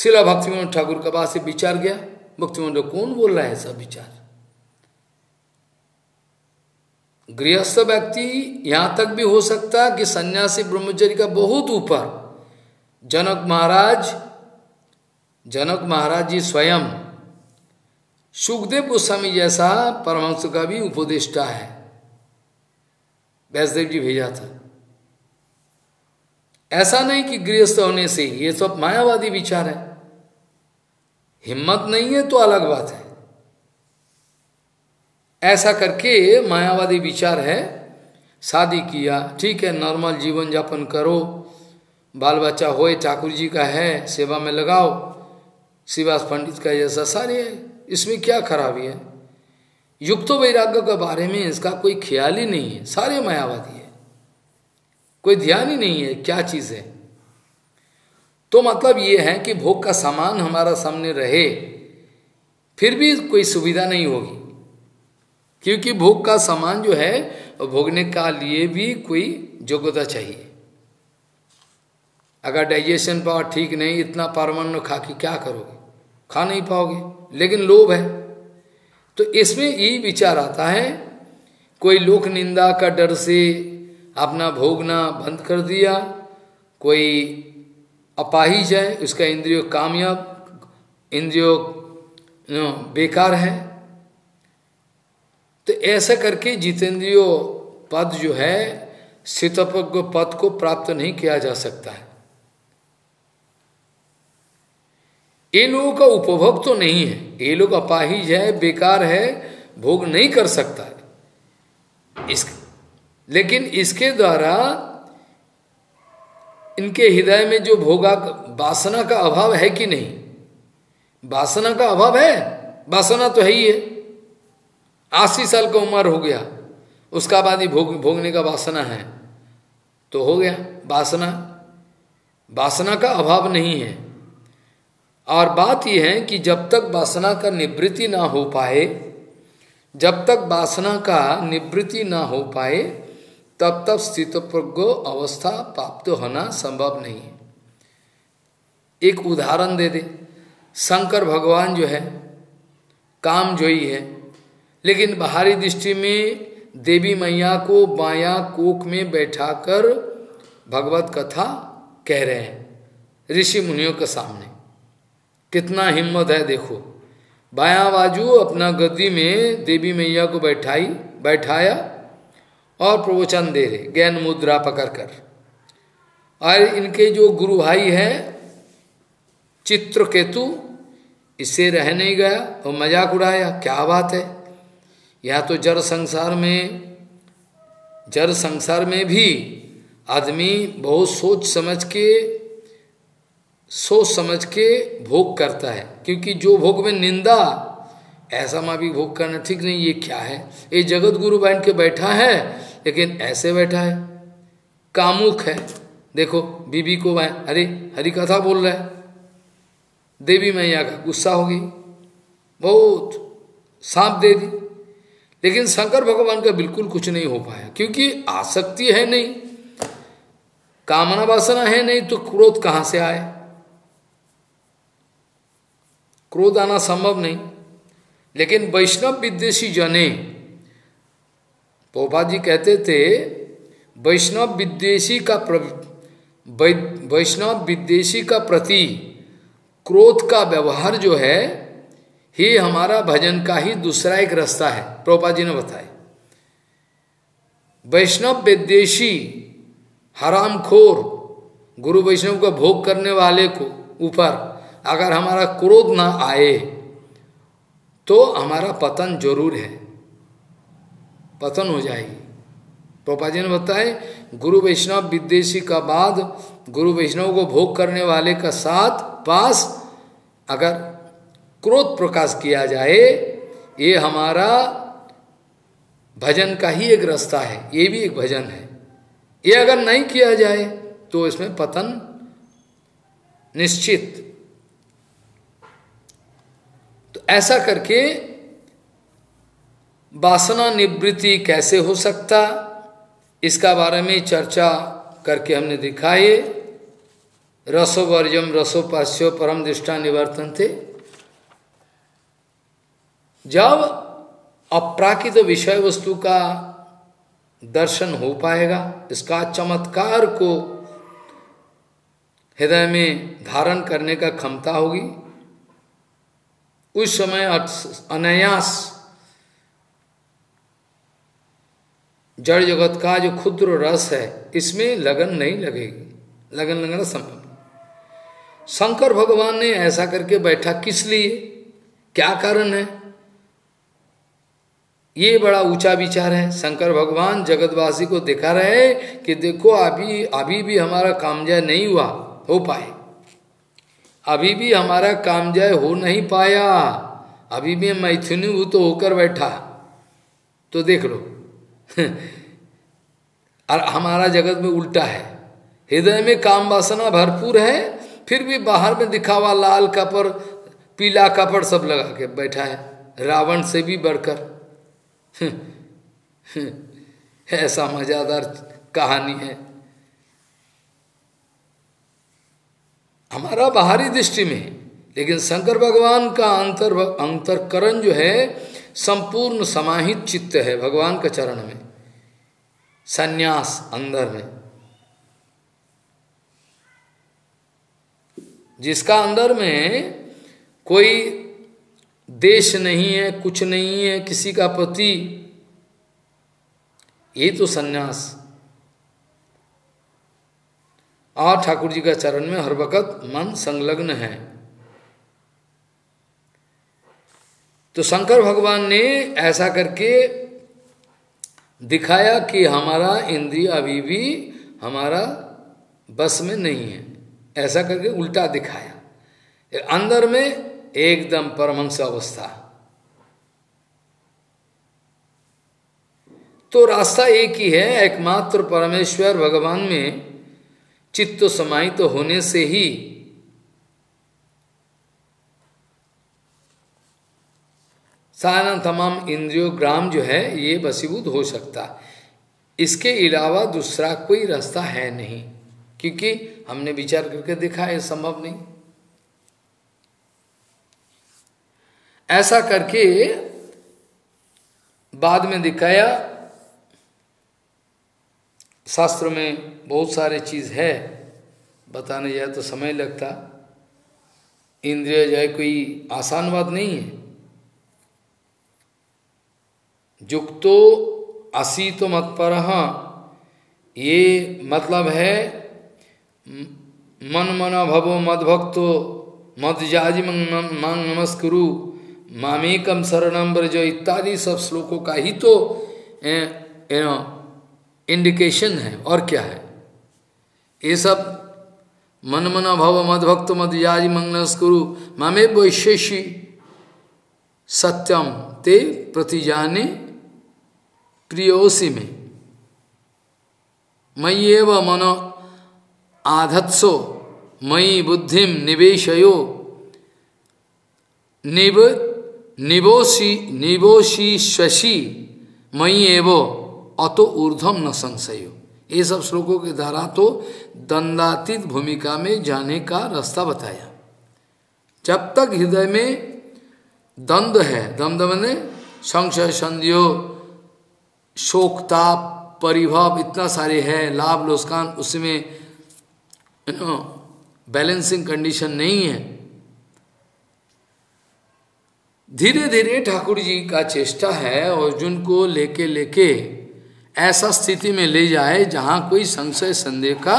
श्रीला भक्तिविनोद ठाकुर का बात से विचार गया, भक्तिविनोद कौन बोल रहा है ऐसा विचार? गृहस्थ व्यक्ति यहां तक भी हो सकता कि सन्यासी ब्रह्मचर्य का बहुत ऊपर। जनक महाराज, जनक महाराज जी स्वयं सुखदेव गोस्वामी जैसा परमहंस का भी उपदेष्टा है, व्यासदेव जी भेजा था। ऐसा नहीं कि गृहस्थ होने से, ये सब मायावादी विचार है। हिम्मत नहीं है तो अलग बात है, ऐसा करके मायावादी विचार है। शादी किया, ठीक है, नॉर्मल जीवन यापन करो, बाल बच्चा होए, ठाकुर जी का है, सेवा में लगाओ, श्रीवास पंडित का जैसा सारे, इसमें क्या खराबी है? युक्तो वैराग्य के बारे में इसका कोई ख्याल ही नहीं है, सारे मायावादी है, कोई ध्यान ही नहीं है क्या चीज़ है। तो मतलब ये है कि भोग का सामान हमारा सामने रहे फिर भी कोई सुविधा नहीं होगी, क्योंकि भोग का सामान जो है भोगने का लिए भी कोई योग्यता चाहिए। अगर डाइजेशन पावर ठीक नहीं, इतना परमान्न खा के क्या करोगे, खा नहीं पाओगे, लेकिन लोभ है। तो इसमें यही विचार आता है, कोई लोक निंदा का डर से अपना भोगना बंद कर दिया, कोई अपाहिज है, उसका इंद्रियों कामयाब, इंद्रियों बेकार है। तो ऐसा करके जितेंद्रिय पद जो है सितपज्ञ पद को प्राप्त नहीं किया जा सकता है। ये लोगों का उपभोग तो नहीं है, ये लोग अपाहिज है, बेकार है, भोग नहीं कर सकता है। इस लेकिन इसके द्वारा इनके हृदय में जो भोगा वासना का अभाव है कि नहीं? वासना का अभाव है, वासना तो है ही है। अस्सी साल का उम्र हो गया, उसका बाद ही भोग भोगने का वासना है, तो हो गया वासना, वासना का अभाव नहीं है। और बात यह है कि जब तक वासना का निवृत्ति ना हो पाए, जब तक वासना का निवृत्ति ना हो पाए, तब तक स्थितप्रज्ञ अवस्था प्राप्त होना संभव नहीं है। एक उदाहरण दे दे, शंकर भगवान जो है कामजोई है, लेकिन बाहरी दृष्टि में देवी मैया को बाया कोख में बैठाकर भगवत कथा कह रहे हैं ऋषि मुनियों के सामने। कितना हिम्मत है देखो, बायां बाजू अपना गद्दी में देवी मैया को बैठाई बैठाया और प्रवचन दे रहे ज्ञान मुद्रा पकड़कर। और इनके जो गुरु भाई हैं चित्रकेतु, इससे रह नहीं गया और मजाक उड़ाया। क्या बात है, या तो जड़ संसार में जड़ संसार में भी आदमी बहुत सोच समझ के सोच समझ के भोग करता है, क्योंकि जो भोग में निंदा ऐसा माँ भी भोग करना ठीक नहीं। ये क्या है, ये जगत गुरु बन के बैठा है लेकिन ऐसे बैठा है, कामुक है। देखो बीबी को मैं अरे हरि कथा बोल रहा है, देवी मैया का गुस्सा हो गई, बहुत सांप दे दी। लेकिन शंकर भगवान का बिल्कुल कुछ नहीं हो पाया, क्योंकि आसक्ति है नहीं, कामना वासना है नहीं, तो क्रोध कहाँ से आए। क्रोध आना संभव नहीं। लेकिन वैष्णव विद्वेषी जने, प्रभुपाद जी कहते थे वैष्णव विद्वेषी का वैष्णव विद्वेषी का प्रति क्रोध का व्यवहार जो है ये हमारा भजन का ही दूसरा एक रास्ता है। प्रभुपाद जी ने बताया वैष्णव विद्वेषी हरामखोर गुरु वैष्णव का भोग करने वाले को ऊपर अगर हमारा क्रोध ना आए तो हमारा पतन जरूर है, पतन हो जाएगी। प्रभुपाद जी ने बताए गुरु वैष्णव विद्वेषी का बाद गुरु वैष्णव को भोग करने वाले का साथ पास अगर क्रोध प्रकाश किया जाए, ये हमारा भजन का ही एक रास्ता है, ये भी एक भजन है। ये अगर नहीं किया जाए तो इसमें पतन निश्चित। तो ऐसा करके वासना निवृत्ति कैसे हो सकता, इसका बारे में चर्चा करके हमने दिखाए। रसो वर्जम रसो पास्यो परम दृष्टा निवर्तन थे। जब अप्राकृत विषय वस्तु का दर्शन हो पाएगा, इसका चमत्कार को हृदय में धारण करने का क्षमता होगी, उस समय अनायास जड़ जगत का जो क्षुद्र रस है इसमें लगन नहीं लगेगी, लगन लगना संभव नहीं। शंकर भगवान ने ऐसा करके बैठा किस लिए, क्या कारण है, ये बड़ा ऊंचा विचार है। शंकर भगवान जगतवासी को दिखा रहे हैं कि देखो अभी अभी भी हमारा कामजय नहीं हुआ हो पाए, अभी भी हमारा कामजय हो नहीं पाया, अभी भी मैथुनीभूत तो होकर बैठा, तो देख लो। और हमारा जगत में उल्टा है, हृदय में काम वासना भरपूर है, फिर भी बाहर में दिखावा लाल कपड़ पीला कपड़ सब लगा के बैठा है, रावण से भी बढ़कर। ऐसा मजेदार कहानी है। हमारा बाहरी दृष्टि में, लेकिन शंकर भगवान का अंतर अंतरकरण जो है संपूर्ण समाहित चित्त है भगवान के चरण में, संन्यास अंदर में। जिसका अंदर में कोई देश नहीं है, कुछ नहीं है किसी का पति, ये तो सन्यास। और ठाकुर जी का चरण में हर वक्त मन संलग्न है। तो शंकर भगवान ने ऐसा करके दिखाया कि हमारा इंद्रिय अभी भी हमारा बस में नहीं है, ऐसा करके उल्टा दिखाया। अंदर में एकदम परमहंस अवस्था। तो रास्ता एक ही है, एकमात्र परमेश्वर भगवान में चित्त समाहित होने से ही सारा तमाम इंद्रियोग्राम जो है ये वशीभूत हो सकता, इसके अलावा दूसरा कोई रास्ता है नहीं, क्योंकि हमने विचार करके देखा है संभव नहीं। ऐसा करके बाद में दिखाया, शास्त्र में बहुत सारे चीज है बताने जाए तो समय लगता। इंद्रिय जय कोई आसान बात नहीं है। जुक्तो असी तो मत पर, हाँ ये मतलब है मन मना भवो मद भक्तो मद जाज मंग मांग नमस्कुरु मामेकम शरणम ब्रजो इत्यादि सब श्लोकों का ही तो यू नो इंडिकेशन है। और क्या है ये सब? मन मना भव मद भक्त मद याज मंगनस्कुरु मामे वैशेषी सत्यम ते प्रतिजाने प्रियोसी में मयि एव मन आधत्सो मयि बुद्धिम निवेशयो निब निबोषी निबोषी शशि मयि एव अतो ऊर्ध्वम न संशयो। ये सब श्लोकों की धारा तो दंडातीत भूमिका में जाने का रास्ता बताया। जब तक हृदय में दंड है, दंड माने संशय संदेह शोक ताप परिभव इतना सारे है, लाभ नुकसान उसमें यू नो बैलेंसिंग कंडीशन नहीं है। धीरे धीरे ठाकुर जी का चेष्टा है अर्जुन को लेके लेके ऐसा स्थिति में ले जाए जहां कोई संशय संदेह का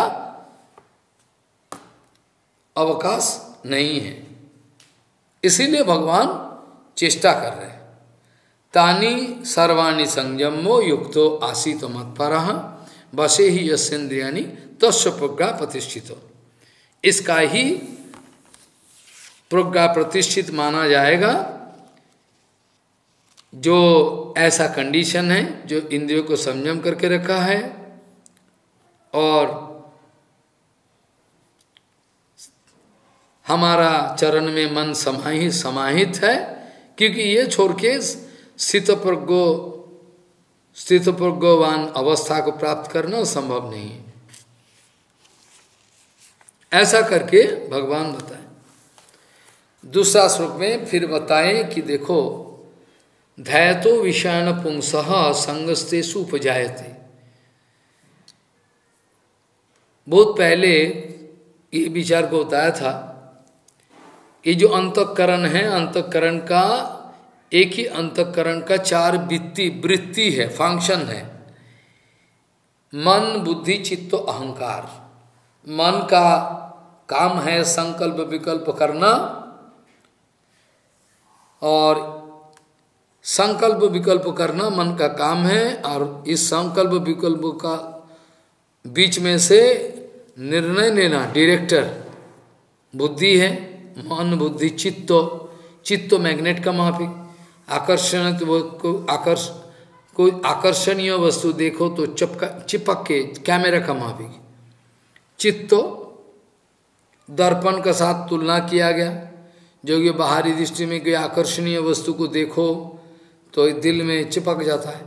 अवकाश नहीं है। इसीलिए भगवान चेष्टा कर रहे हैं। तानी सर्वाणी संयमो युक्तो आसीत मत्परः वशे ही यस्येन्द्रियाणि तस्य प्रज्ञा प्रतिष्ठितो। इसका ही प्रज्ञा प्रतिष्ठित माना जाएगा जो ऐसा कंडीशन है जो इंद्रियों को संयम करके रखा है और हमारा चरण में मन समाहित समाहित है, क्योंकि ये छोड़ के स्थितप्रज्ञो स्थितप्रज्ञवान अवस्था को प्राप्त करना संभव नहीं है। ऐसा करके भगवान बताए। दूसरा श्लोक में फिर बताएं कि देखो धैतो विषाण पुंसः संगस्तेषु उपजायते। बहुत पहले ये विचार को बताया था। ये जो अंतःकरण है, अंतःकरण का एक ही अंतःकरण का चार वृत्ति वृत्ति है, फंक्शन है। मन बुद्धि चित्त अहंकार। मन का काम है संकल्प विकल्प करना और संकल्प विकल्प करना मन का काम है, और इस संकल्प विकल्प का बीच में से निर्णय लेना डायरेक्टर बुद्धि है। मन बुद्धि चित्त, चित्त मैग्नेट का माफिक आकर्षण को आकर्ष कोई आकर्षणीय वस्तु देखो तो चिपका चिपक के कैमरा का माफिक चित्त। दर्पण के साथ तुलना किया गया, जो कि बाहरी दृष्टि में कोई आकर्षणीय वस्तु को देखो तो दिल में चिपक जाता है।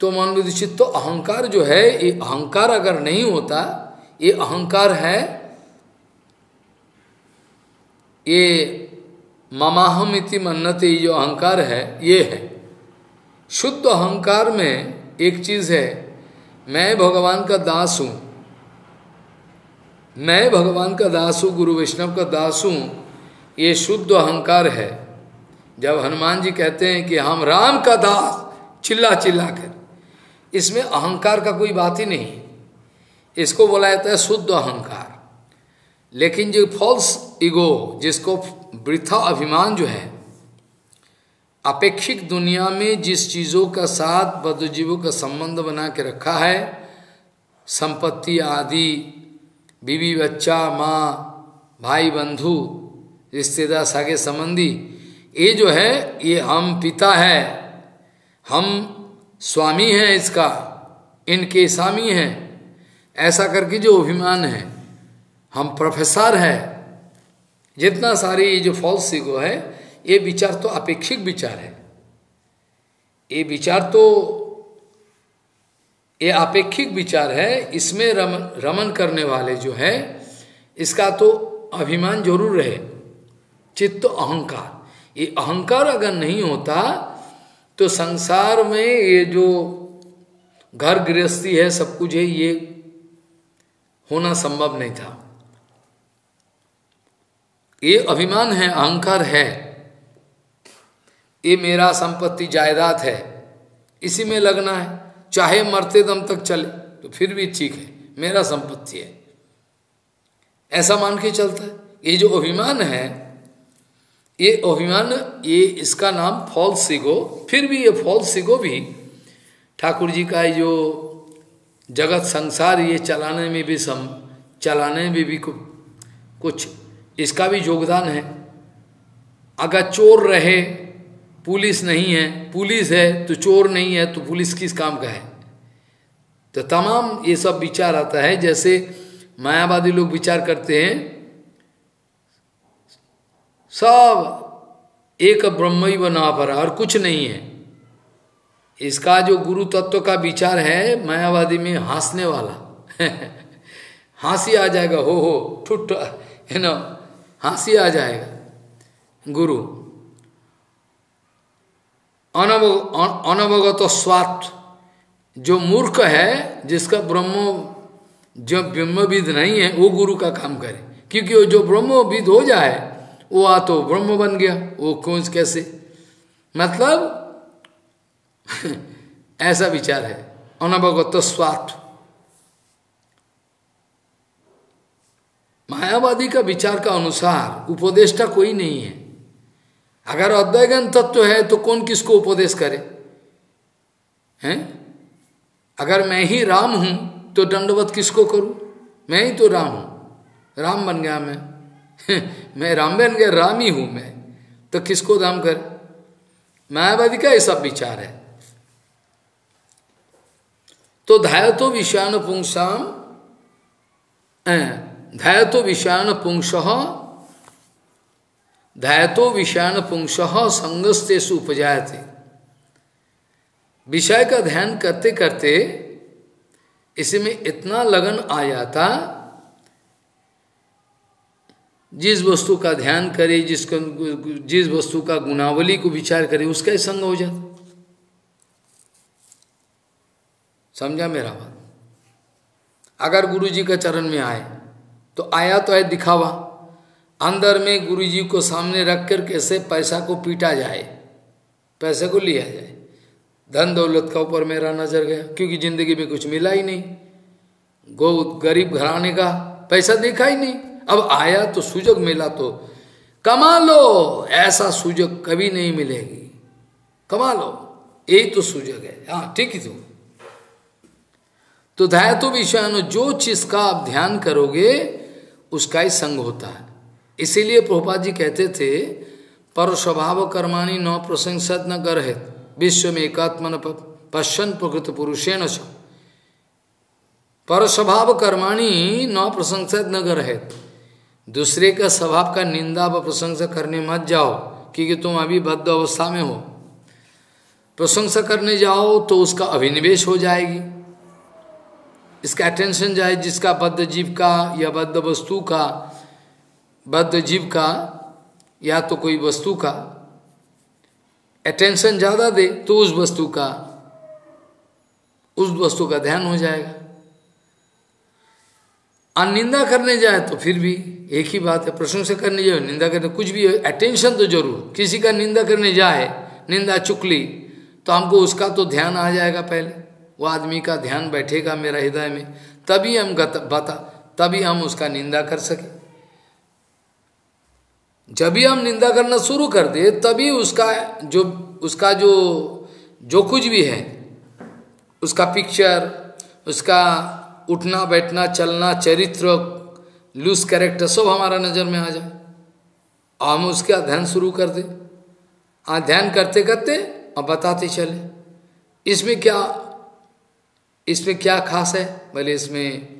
तो मन बुद्धि चित्त तो अहंकार जो है, ये अहंकार अगर नहीं होता, ये अहंकार है, ये ममाहम इति मन्नते जो अहंकार है ये है। शुद्ध अहंकार में एक चीज है, मैं भगवान का दास हूँ, मैं भगवान का दास हूँ, गुरु वैष्णव का दास हूँ, ये शुद्ध अहंकार है। जब हनुमान जी कहते हैं कि हम राम का दास चिल्ला चिल्ला कर, इसमें अहंकार का कोई बात ही नहीं। इसको बोला जाता है शुद्ध अहंकार। लेकिन जो फॉल्स ईगो, जिसको वृथा अभिमान जो है, अपेक्षिक दुनिया में जिस चीज़ों का साथ बद्धजीवों का संबंध बना के रखा है, संपत्ति आदि, बीवी बच्चा, माँ भाई बंधु रिश्तेदार सागे संबंधी, ये जो है ये हम पिता है, हम स्वामी हैं इसका, इनके स्वामी हैं, ऐसा करके जो अभिमान है, हम प्रोफेसर है, जितना सारे ये जो फॉल्स ईगो है, ये विचार तो अपेक्षिक विचार है। ये विचार तो ये अपेक्षिक विचार है। इसमें रमन रमन करने वाले जो है, इसका तो अभिमान जरूर रहे, चित्त अहंकार। ये अहंकार अगर नहीं होता तो संसार में ये जो घर गृहस्थी है, सब कुछ है, ये होना संभव नहीं था। ये अभिमान है, अहंकार है, ये मेरा संपत्ति जायदाद है, इसी में लगना है, चाहे मरते दम तक चले तो फिर भी ठीक है, मेरा संपत्ति है, ऐसा मान के चलता है। ये जो अभिमान है, ये अभिमान, ये इसका नाम फॉल्स ईगो। फिर भी ये फॉल्स ईगो भी ठाकुर जी का जो जगत संसार ये चलाने में भी सम चलाने में भी कुछ इसका भी योगदान है। अगर चोर रहे पुलिस नहीं है, पुलिस है तो चोर नहीं है, तो पुलिस किस काम का है? तो तमाम ये सब विचार आता है। जैसे मायावादी लोग विचार करते हैं सब एक ब्रह्म ही बना पड़ा और कुछ नहीं है। इसका जो गुरु तत्व का विचार है मायावादी में, हंसने वाला हंसी आ जाएगा, हो हो ठुठ है ना, हंसी आ जाएगा। गुरु अनव अनवगत स्वार्थ जो मूर्ख है, जिसका ब्रह्म जो ब्रह्मविद नहीं है, वो गुरु का काम करे, क्योंकि वो जो ब्रह्मविद हो जाए वो आ तो ब्रह्म बन गया, वो कौन कैसे, मतलब ऐसा विचार है, अनवगत स्वार्थ। मायावादी का विचार का अनुसार उपदेष्टा कोई नहीं है। अगर अद्वैगन तत्व है तो कौन किसको उपदेश करे हैं? अगर मैं ही राम हूं तो दंडवत किसको करूं? मैं ही तो राम हूं, राम बन गया मैं मैं राम बन गया, राम ही हूं मैं, तो किसको दाम कर? मायावादी का ये सब विचार है। तो धायतो विषाणु पुंसाम धायतो विषाणु पुंस धायतो विषाणु पुंस संगस्तेषु उपजायते। विषय का ध्यान करते करते इसमें इतना लगन आ जाता, जिस वस्तु का ध्यान करे, जिसको जिस वस्तु का गुणावली को विचार करे, उसका ही संग हो जाता। समझा मेरा बात? अगर गुरुजी का चरण में आए तो आया तो है दिखावा, अंदर में गुरुजी को सामने रख कर कैसे पैसा को पीटा जाए, पैसे को लिया जाए, धन दौलत का ऊपर मेरा नजर गया, क्योंकि जिंदगी में कुछ मिला ही नहीं, गौ गरीब घराने का पैसा देखा ही नहीं, अब आया तो सुजग मिला तो कमा लो, ऐसा सुजग कभी नहीं मिलेगी, कमा लो, यही तो सुजग है। हाँ ठीक ही तो तो धायतो विषयानु, जो चीज का आप ध्यान करोगे उसका ही संग होता है। इसीलिए प्रभुपाद जी कहते थे, पर स्वभाव कर्माणी न प्रशंसत न करहे विश्व में एकात्मन पश्यन प्रकृत पुरुषेण च। पर स्वभाव कर्माणी न प्रशंसत न करहे, दूसरे का स्वभाव का निंदा व प्रशंसा करने मत जाओ, क्योंकि तुम अभी बद्ध अवस्था में हो। प्रशंसा करने जाओ तो उसका अभिनिवेश हो जाएगी, इसका अटेंशन जाए, जिसका बद्ध जीव का या बद्ध वस्तु का, बद्ध जीव का या तो कोई वस्तु का अटेंशन ज़्यादा दे तो उस वस्तु का उस वस्तु का ध्यान हो जाएगा। और निंदा करने जाए तो फिर भी एक ही बात है, प्रशंसा करने जाए, निंदा करने कुछ भी हो, अटेंशन तो जरूर। किसी का निंदा करने जाए, निंदा चुकली तो हमको उसका तो ध्यान आ जाएगा, पहले वो आदमी का ध्यान बैठेगा मेरा हृदय में, तभी हम गत बता तभी हम उसका निंदा कर सके। जब भी हम निंदा करना शुरू कर दे तभी उसका जो उसका जो जो कुछ भी है, उसका पिक्चर, उसका उठना बैठना चलना चरित्र, लूज कैरेक्टर सब हमारा नज़र में आ जाए और हम उसका ध्यान शुरू कर दे। हाँ ध्यान करते करते और बताते चले, इसमें क्या इसमें क्या खास है? भले इसमें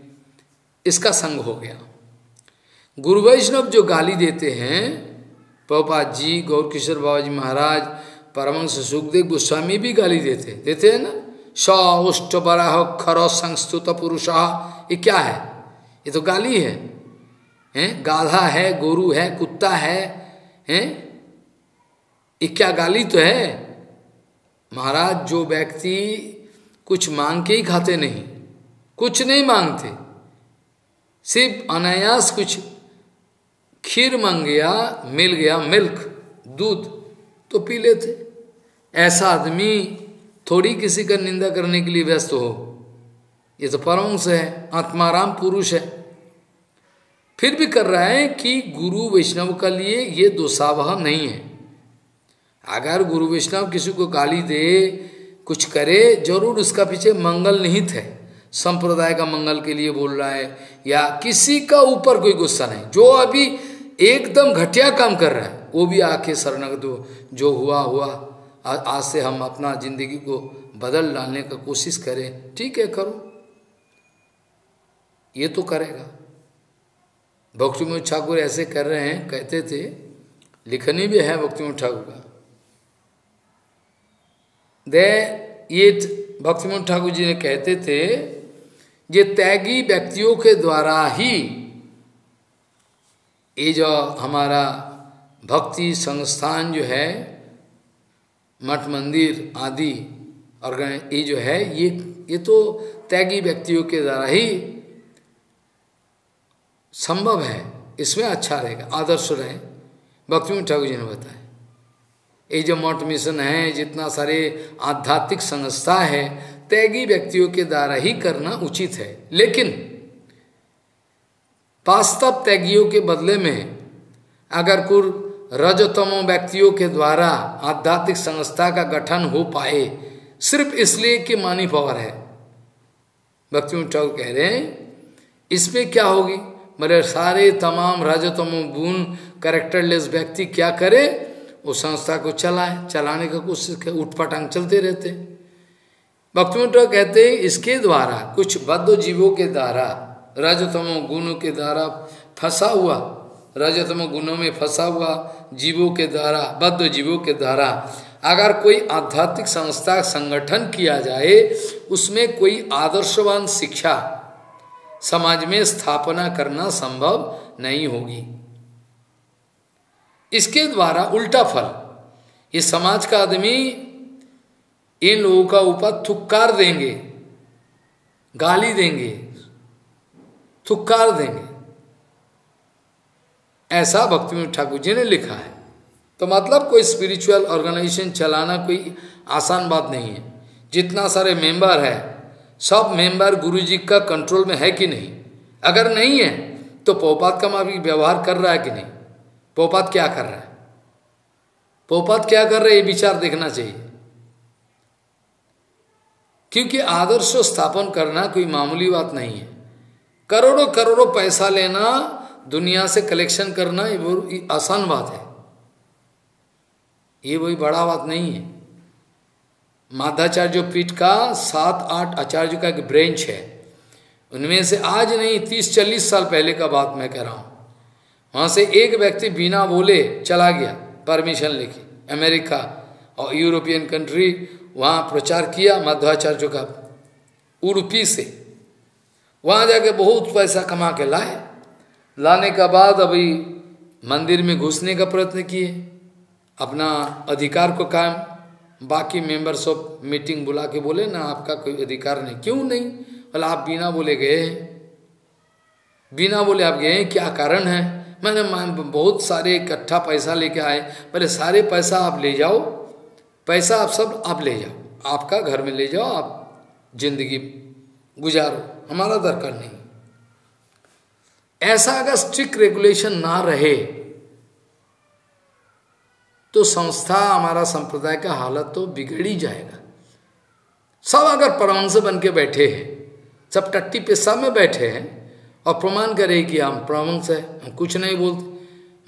इसका संग हो गया। गुरु वैष्णव जो गाली देते हैं, प्रभुपाद जी, गौरकिशोर बाबा जी महाराज, परमहंस सुखदेव गोस्वामी भी गाली देते देते हैं ना, स उष्ट बराह खर संस्तुत पुरुषाः, ये क्या है? ये तो गाली है, हैं? गाधा है, गोरू है, कुत्ता है, हैं? ये क्या गाली तो है महाराज। जो व्यक्ति कुछ मांग के ही खाते नहीं, कुछ नहीं मांगते, सिर्फ अनायास कुछ खीर मांग गया, मिल गया, मिल्क दूध तो पी लेते। ऐसा आदमी थोड़ी किसी का निंदा करने के लिए व्यस्त हो, ये तो परमहंस है, आत्माराम पुरुष है, फिर भी कर रहा है कि गुरु वैष्णव के लिए ये दोषावह नहीं है। अगर गुरु वैष्णव किसी को गाली दे, कुछ करे, जरूर उसका पीछे मंगल निहित है, संप्रदाय का मंगल के लिए बोल रहा है, या किसी का ऊपर कोई गुस्सा नहीं, जो अभी एकदम घटिया काम कर रहा है वो भी आके शरणागत हो, जो हुआ हुआ, आज से हम अपना जिंदगी को बदल डालने का कोशिश करें, ठीक है करो, ये तो करेगा। भक्तिविनोद ठाकुर ऐसे कर रहे हैं, कहते थे, लिखनी भी है भक्तिविनोद ठाकुर का, दे ये भक्तिविनोद ठाकुर जी ने कहते थे, ये त्यागी व्यक्तियों के द्वारा ही ये जो हमारा भक्ति संस्थान जो है, मठ मंदिर आदि ऑर्गन ये जो है, ये ये तो त्यागी व्यक्तियों के द्वारा ही संभव है, इसमें अच्छा रहेगा, आदर्श रहे। भक्तिविनोद ठाकुर जी ने बताया, ये जो मठ मिशन है, जितना सारे आध्यात्मिक संस्था है, त्यागी व्यक्तियों के द्वारा ही करना उचित है, लेकिन वास्तव त्यागियों के बदले में अगर कुछ रजतमो व्यक्तियों के द्वारा आध्यात्मिक संस्था का गठन हो पाए, सिर्फ इसलिए कि मानी पावर है, भक्तिविनोद ठाकुर कह रहे हैं, इसमें क्या होगी, मेरे सारे तमाम राजतमो गुण कैरेक्टरलेस व्यक्ति क्या करे, वो संस्था को चलाए, चलाने का कोशिश कर, उठपटांग चलते रहते। भक्तिविनोद ठाकुर कहते हैं, इसके द्वारा कुछ बद्ध जीवों के द्वारा, राजतमो गुणों के द्वारा फंसा हुआ, राजतमो गुणों में फंसा हुआ जीवों के द्वारा, बद्ध जीवों के द्वारा अगर कोई आध्यात्मिक संस्था संगठन किया जाए, उसमें कोई आदर्शवान शिक्षा समाज में स्थापना करना संभव नहीं होगी। इसके द्वारा उल्टा फल, ये समाज का आदमी इन लोगों का ऊपर थुक्कार देंगे, गाली देंगे, थुक्कार देंगे, ऐसा भक्तिविनोद ठाकुर जी ने लिखा है। तो मतलब कोई स्पिरिचुअल ऑर्गेनाइजेशन चलाना कोई आसान बात नहीं है। जितना सारे मेंबर है, सब मेंबर गुरुजी का कंट्रोल में है कि नहीं, अगर नहीं है तो प्रभुपाद का माफी व्यवहार कर रहा है कि नहीं, प्रभुपाद क्या कर रहा है, प्रभुपाद क्या कर रहे, ये विचार देखना चाहिए। क्योंकि आदर्श स्थापन करना कोई मामूली बात नहीं है। करोड़ों करोड़ों पैसा लेना, दुनिया से कलेक्शन करना, ये बहुत आसान बात है, ये कोई बड़ा बात नहीं है। माधाचार्य पीठ का सात आठ आचार्यों का एक ब्रेंच है, उनमें से आज नहीं तीस चालीस साल पहले का बात मैं कह रहा हूँ, वहाँ से एक व्यक्ति बिना बोले चला गया, परमिशन लेके अमेरिका और यूरोपियन कंट्री, वहाँ प्रचार किया माधाचार्यों का, उड़पी से वहाँ जाके बहुत पैसा कमा के लाए, लाने के बाद अभी मंदिर में घुसने का प्रयत्न किए, अपना अधिकार को कायम, बाकी मेंबर्स ऑफ मीटिंग बुला के बोले ना आपका कोई अधिकार नहीं, क्यों नहीं, बोला आप बिना बोले गए, बिना बोले आप गए, क्या कारण है, मैंने बहुत सारे इकट्ठा पैसा लेके आए, बोले सारे पैसा आप ले जाओ, पैसा आप सब आप ले जाओ, आपका घर में ले जाओ, आप जिंदगी गुजारो, हमारा दरकार नहीं। ऐसा अगर स्ट्रिक्ट रेगुलेशन ना रहे तो संस्था, हमारा संप्रदाय का हालत तो बिगड़ ही जाएगा। सब अगर परमहंस बन के बैठे हैं, सब टट्टी पेशा में बैठे हैं और प्रमाण करें कि हम परमहंस है, हम कुछ नहीं बोलते,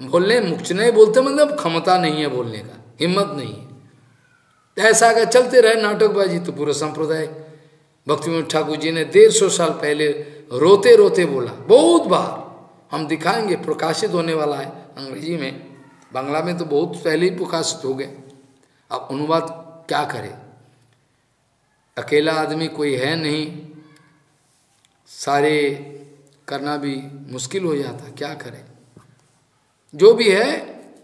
बोलने मुख नहीं बोलते, मतलब क्षमता नहीं है बोलने का, हिम्मत नहीं है। ऐसा अगर चलते रहे नाटकबाजी तो पूरा संप्रदाय, भक्तिविनोद ठाकुर जी ने डेढ़ सौ साल पहले रोते रोते बोला, बहुत बार हम दिखाएंगे, प्रकाशित होने वाला है अंग्रेजी में, बांग्ला में तो बहुत पहले ही प्रकाशित हो गए, अब अनुवाद क्या करे, अकेला आदमी कोई है नहीं, सारे करना भी मुश्किल हो जाता, क्या करे। जो भी है,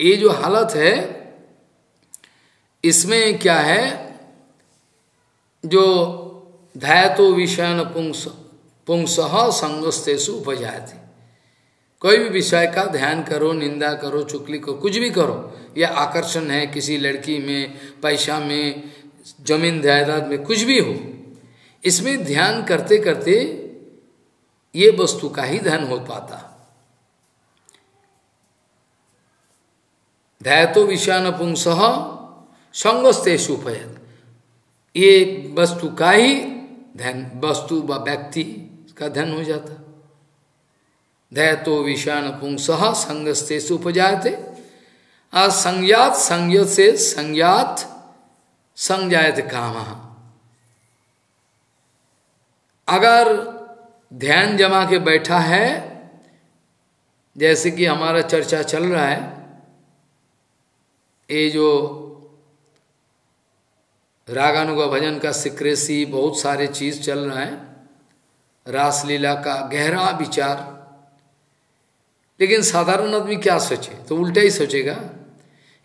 ये जो हालत है, इसमें क्या है, जो धायतो विषयन पुंस पुंसः संगस्तेषु उपजायते, कोई भी विषय का ध्यान करो, निंदा करो, चुगली करो, कुछ भी करो, यह आकर्षण है किसी लड़की में, पैसा में, जमीन जायदाद में, कुछ भी हो, इसमें ध्यान करते करते ये वस्तु का ही ध्यान हो पाता। ध्यातो विषयान पुंसः संगस्तेषु उपयत्, ये वस्तु का ही ध्यान, वस्तु व व्यक्ति का ध्यान हो जाता। ध्यातो विषयान पुंसः संगस्तेषु उपजायते, और संज्ञात संज्ञ से संज्ञात संजायत कामः। अगर ध्यान जमा के बैठा है, जैसे कि हमारा चर्चा चल रहा है, ये जो रागानु का भजन का सीक्रेसी, बहुत सारे चीज चल रहा है, रासलीला का गहरा विचार, लेकिन साधारण आदमी क्या सोचे, तो उल्टा ही सोचेगा।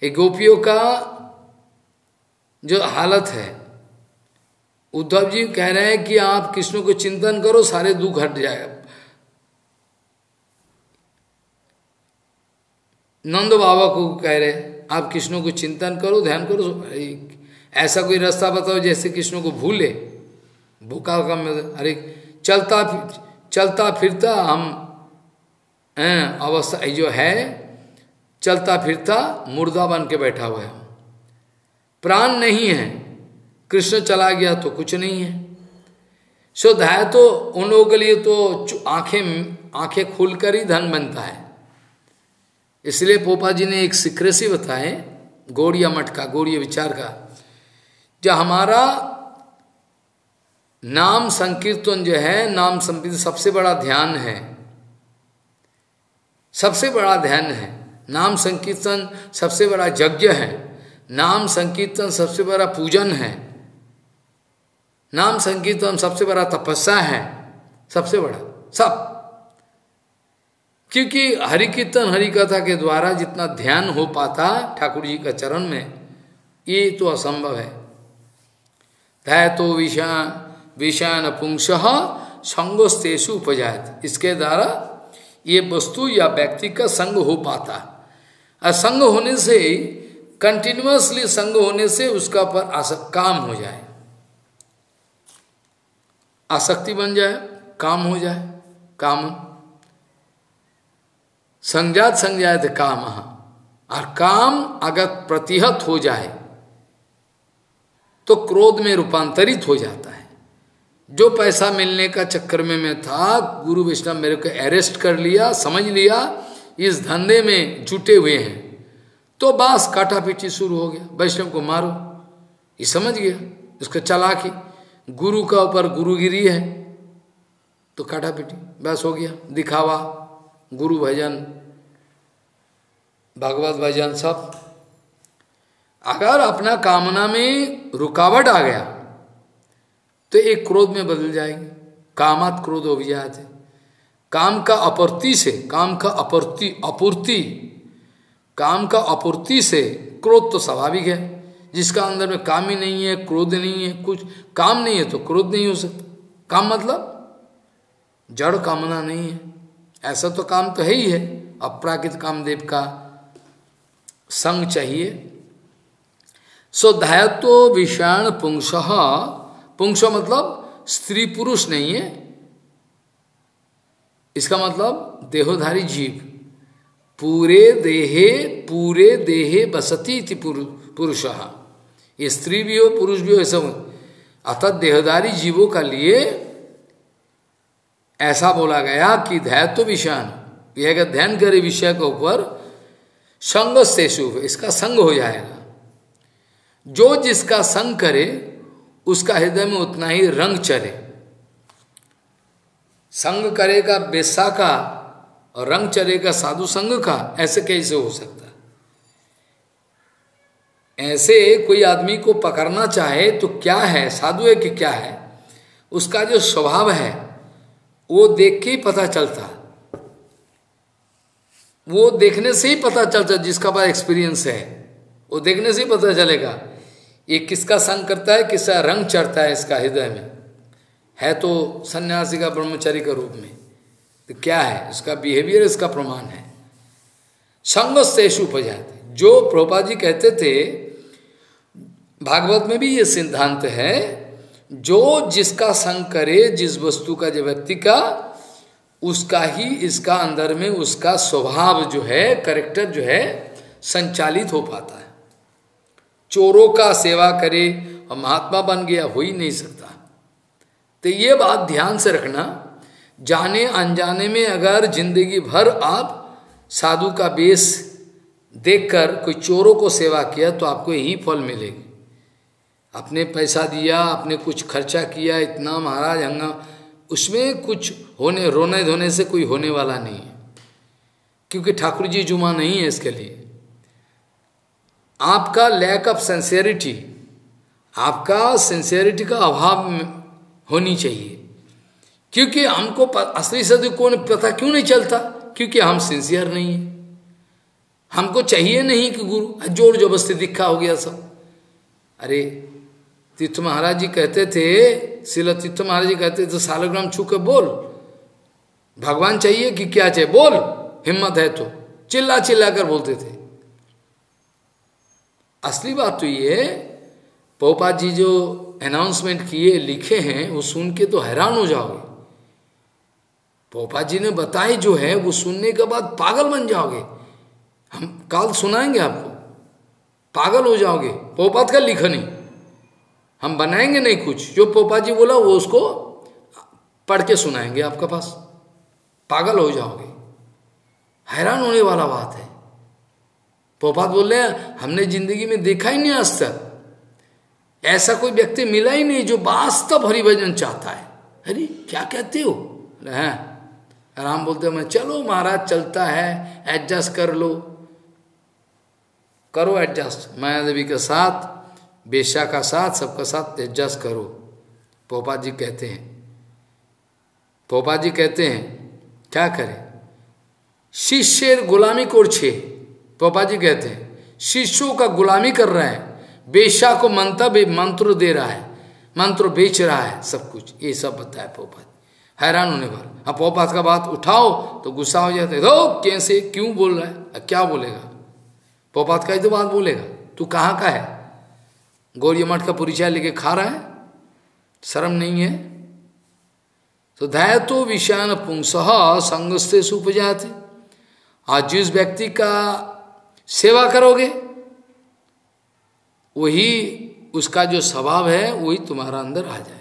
ये गोपियों का जो हालत है, उद्धव जी कह रहे हैं कि आप कृष्ण को चिंतन करो, सारे दुख हट जाए। नंद बाबा को कह रहे आप कृष्ण को चिंतन करो, ध्यान करो, ऐसा कोई रास्ता बताओ जैसे कृष्ण को भूले। भूखा का अरे चलता चलता फिरता हम अवस्था जो है, चलता फिरता मुर्दा बन के बैठा हुआ है, प्राण नहीं है, कृष्ण चला गया तो कुछ नहीं है। सो ध्याय तो उन लोगों के लिए तो आंखें आंखें खोलकर ही धन बनता है। इसलिए पोपा जी ने एक सीक्रेसी बताए गौड़िया मठ का, गौड़िया विचार का, जो हमारा नाम संकीर्तन जो है, नाम संकीर्तन सबसे बड़ा ध्यान है, सबसे बड़ा ध्यान है, नाम संकीर्तन सबसे बड़ा यज्ञ है, नाम संकीर्तन सबसे बड़ा पूजन है, नाम संकीर्तन सबसे बड़ा तपस्या है, सबसे बड़ा सब। क्योंकि हरि कीर्तन हरि कथा के द्वारा जितना ध्यान हो पाता ठाकुर जी का चरण में, ये तो असंभव है। ध्यातो विषा विषान पुंसः संगस्तेषु उपजायत, इसके द्वारा ये वस्तु या व्यक्ति का संग हो पाता। और संग होने से, कंटिन्यूअसली संग होने से उसका पर आसक काम हो जाए, आसक्ति बन जाए, काम हो जाए, काम संजात संजायत काम। और काम अगर प्रतिहत हो जाए तो क्रोध में रूपांतरित हो जाता है। जो पैसा मिलने का चक्कर में मैं था, गुरु वैष्णव मेरे को अरेस्ट कर लिया, समझ लिया इस धंधे में जुटे हुए हैं, तो बस काटा पीटी शुरू हो गया, वैष्णव को मारो, ये समझ गया इसको चालाकी, गुरु का ऊपर गुरुगिरी है तो काटा पीटी, बस हो गया दिखावा, गुरु भजन, भागवत भजन सब। अगर अपना कामना में रुकावट आ गया तो एक क्रोध में बदल जाएगी, कामात क्रोध हो भी जाते, काम का आपूर्ति से, काम का आपूर्ति आपूर्ति काम का आपूर्ति से क्रोध तो स्वाभाविक है। जिसका अंदर में काम ही नहीं है, क्रोध नहीं है, कुछ काम नहीं है तो क्रोध नहीं हो सकता। काम मतलब जड़ कामना नहीं है, ऐसा तो काम तो है ही है। अपराकृत कामदेव का संग चाहिए। सो ध्यातो विषाण पुंसः, पुंस मतलब स्त्री पुरुष नहीं है, इसका मतलब देहोधारी जीव, पूरे देहे पूरे देहे बसती इति पुरुषः, ये स्त्री भी हो पुरुष भी हो, ऐसा अर्थात देहधारी जीवों का लिए ऐसा बोला गया कि ध्यातो विषान, यह अगर ध्यान करे विषय के ऊपर संग से शुभ, इसका संग हो जाएगा। जो जिसका संग करे उसका हृदय में उतना ही रंग चले। संग करेगा बेसा का और रंग चलेगा साधु संग का, ऐसे कैसे हो सकता? ऐसे कोई आदमी को पकड़ना चाहे तो क्या है, साधु है कि क्या है, उसका जो स्वभाव है वो देख के ही पता चलता, वो देखने से ही पता चलता। जिसका पास एक्सपीरियंस है वो देखने से ही पता चलेगा ये किसका संग करता है, किसका रंग चढ़ता है इसका हृदय में। है तो सन्यासी का ब्रह्मचारी का रूप में, तो क्या है उसका बिहेवियर, इसका प्रमाण है। संग शेष उपजाते, जो प्रभुपाद जी कहते थे भागवत में भी ये सिद्धांत है, जो जिसका संग करे, जिस वस्तु का, जो व्यक्ति का, उसका ही इसका अंदर में उसका स्वभाव जो है, करेक्टर जो है, संचालित हो पाता है। चोरों का सेवा करे और महात्मा बन गया, हो ही नहीं सकता। तो ये बात ध्यान से रखना, जाने अनजाने में अगर जिंदगी भर आप साधु का बेस देखकर कोई चोरों को सेवा किया तो आपको यही फल मिलेगी। आपने पैसा दिया, आपने कुछ खर्चा किया, इतना महाराज हंगा, उसमें कुछ होने रोने धोने से कोई होने वाला नहीं है, क्योंकि ठाकुर जी जुमा नहीं है इसके लिए। आपका लैक ऑफ सिंसियरिटी, आपका सिंसियरिटी का अभाव होनी चाहिए, क्योंकि हमको असली सदु को पता क्यों नहीं चलता, क्योंकि हम सिंसियर नहीं है। हमको चाहिए नहीं कि गुरु जोर जबरदस्ती दिखा हो गया सब। अरे तीर्थ महाराज जी कहते थे, श्रील तीर्थ महाराज जी कहते थे, सालग्राम छू के बोल भगवान चाहिए कि क्या चाहिए, बोल हिम्मत है तो, चिल्ला चिल्ला कर बोलते थे। असली बात तो ये, प्रभुपाद जी जो अनाउंसमेंट किए लिखे हैं वो सुन के तो हैरान हो जाओगे। प्रभुपाद जी ने बताए जो है वो सुनने के बाद पागल बन जाओगे। हम काल सुनाएंगे आपको, पागल हो जाओगे। प्रभुपाद का लिखा नहीं, हम बनाएंगे नहीं कुछ, जो प्रभुपाद जी बोला वो उसको पढ़ के सुनाएंगे आपके पास, पागल हो जाओगे, हैरान होने वाला बात है। प्रभुपाद बोल रहे हैं हमने जिंदगी में देखा ही नहीं आज तक, ऐसा कोई व्यक्ति मिला ही नहीं जो वास्तव हरिभजन चाहता है। अरे क्या कहते हो? हाँ राम बोलते मैं, चलो महाराज चलता है, एडजस्ट कर लो, करो एडजस्ट माया देवी के साथ, बेशा का साथ, सबका साथ एडजस्ट करो। पोपा जी कहते हैं, पोपा जी कहते हैं क्या करें, शिष्य गुलामी कोर्छे। पोपा जी कहते हैं शिष्यों का गुलामी कर रहा है, बेशा को मंत्र मंत्र दे रहा है, मंत्र बेच रहा है, सब कुछ ये सब बताया पोपा। हैरान होने पर अब पोपात का बात उठाओ तो गुस्सा हो जाता है, तो कैसे क्यों बोल रहा है, क्या बोलेगा पोपात का ही तो बात बोलेगा, तू कहाँ का है, गौरी मठ का परिचय लेके खा रहा है, शर्म नहीं है। तो धैर्य तो विषाण पुंसह संग से सूप जाते, आज जिस व्यक्ति का सेवा करोगे वही उसका जो स्वभाव है वही तुम्हारा अंदर आ जाए,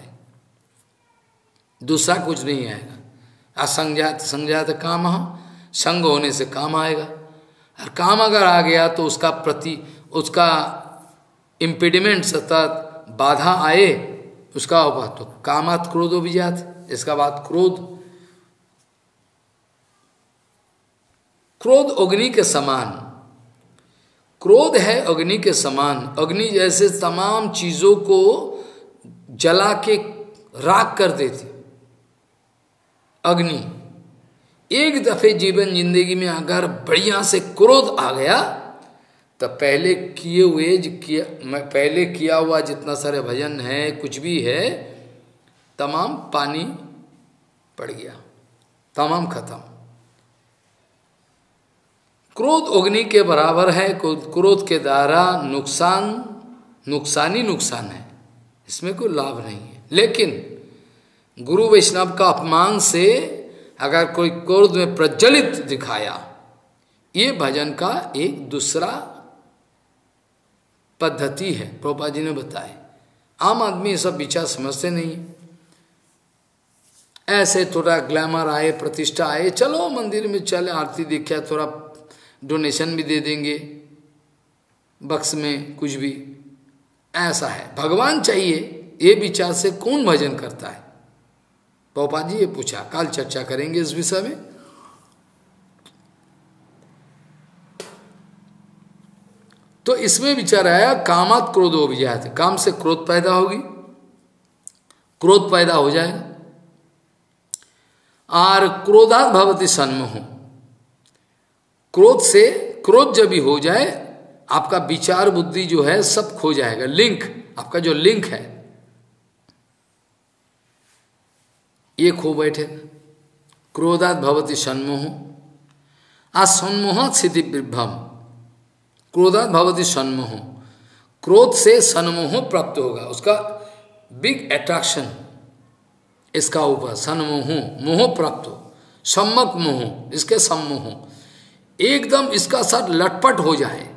दूसरा कुछ नहीं आएगा। असंजात संजात काम, संग होने से काम आएगा, और काम अगर आ गया तो उसका प्रति उसका इम्पिडिमेंट्स अर्थात बाधा आए, उसका होगा तो कामात क्रोध हो भी जाते, इसका बात क्रोध, क्रोध अग्नि के समान, क्रोध है अग्नि के समान। अग्नि जैसे तमाम चीजों को जला के राख कर देती अग्नि। एक दफे जीवन जिंदगी में अगर बढ़िया से क्रोध आ गया तो पहले किए हुए किया, मैं पहले किया हुआ जितना सारे भजन है कुछ भी है तमाम पानी पड़ गया, तमाम खत्म। क्रोध अग्नि के बराबर है, क्रोध के द्वारा नुकसान, नुकसान ही नुकसान है, इसमें कोई लाभ नहीं है। लेकिन गुरु वैष्णव का अपमान से अगर कोई क्रोध में प्रज्वलित दिखाया, ये भजन का एक दूसरा पद्धति है, प्रभुपाद जी ने बताए। आम आदमी ये सब विचार समझते नहीं, ऐसे थोड़ा ग्लैमर आए, प्रतिष्ठा आए, चलो मंदिर में चले, आरती देखा, थोड़ा डोनेशन भी दे देंगे बक्स में, कुछ भी ऐसा है। भगवान चाहिए ये विचार से कौन भजन करता है, प्रभुपाद जी ये पूछा। कल चर्चा करेंगे इस विषय में। तो इसमें विचार आया कामात क्रोध हो भी जाए, काम से क्रोध पैदा होगी, क्रोध पैदा हो जाएगा। और क्रोधात् भवति सन्मोह, क्रोध से, क्रोध जब भी हो जाए आपका विचार बुद्धि जो है सब खो जाएगा, लिंक, आपका जो लिंक है ये खो बैठेगा। क्रोधात भवति सन्मोह असन्मोह सिद्धि विभ्रम। क्रोधात भवति सन्मोह, क्रोध से सन्मोह प्राप्त होगा, उसका बिग अट्रैक्शन इसका ऊपर सन्मोह मोह प्राप्त हो, सम्मक मोह इसके सम्मोह एकदम इसका सर लटपट हो जाए,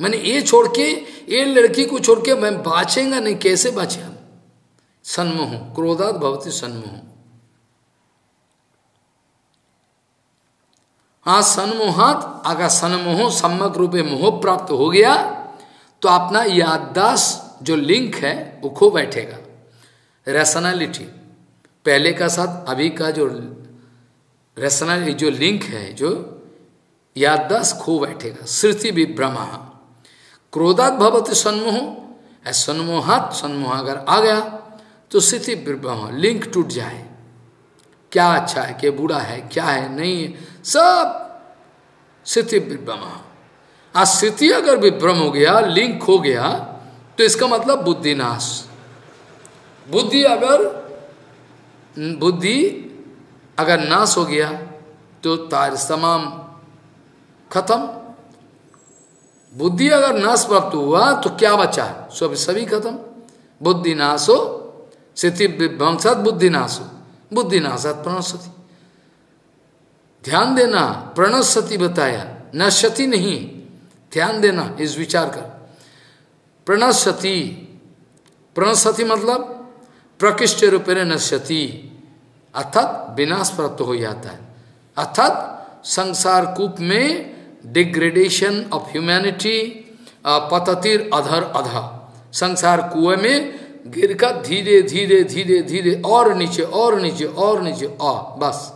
मैंने ये छोड़ के ये लड़की को छोड़ के मैं बाँचेंगे नहीं, कैसे बाँचे हम, सन्मोह। क्रोधात भवति सन्मोह, हाँ सन्मोहात अगर सन्मोह सम्मक रूपे मोह प्राप्त हो गया तो अपना याददाश्त जो लिंक है वो खो बैठेगा, रैशनैलिटी पहले का साथ अभी का जो रैशनैलिटी जो लिंक है जो याददाश्त खो बैठेगा। स्मृति विभ्रमा, क्रोधात भवति सन्मोह, सन्मोहात सन्मोह अगर आ गया तो स्मृति विभ्रमा लिंक टूट जाए, क्या अच्छा है क्या बुरा है क्या है नहीं है सब स्मृति विभ्रमा। आज स्थिति अगर विभ्रम हो गया लिंक हो गया तो इसका मतलब बुद्धिनाश, बुद्धि अगर बुद्धि अगर नाश हो गया तो तार तमाम खत्म। बुद्धि अगर नाश प्राप्त हुआ तो क्या बचा, सब सभी खत्म। बुद्धि नाश हो स्थिति विभ्रंसात बुद्धि नाश हो, बुद्धि नाशात प्रणश्यति। ध्यान देना प्रणश्यति बताया, नश्यति नहीं, ध्यान देना इस विचार कर। प्रणश्यति, प्रणश्यति मतलब प्रकृष्ट रूपेण नश्यति अर्थात विनाश प्राप्त हो जाता है, अर्थात संसार कूप में डिग्रेडेशन ऑफ ह्यूमैनिटी पततिर अधर अधा, संसार कुएं में गिरकर धीरे धीरे धीरे धीरे और नीचे और नीचे और नीचे आ बस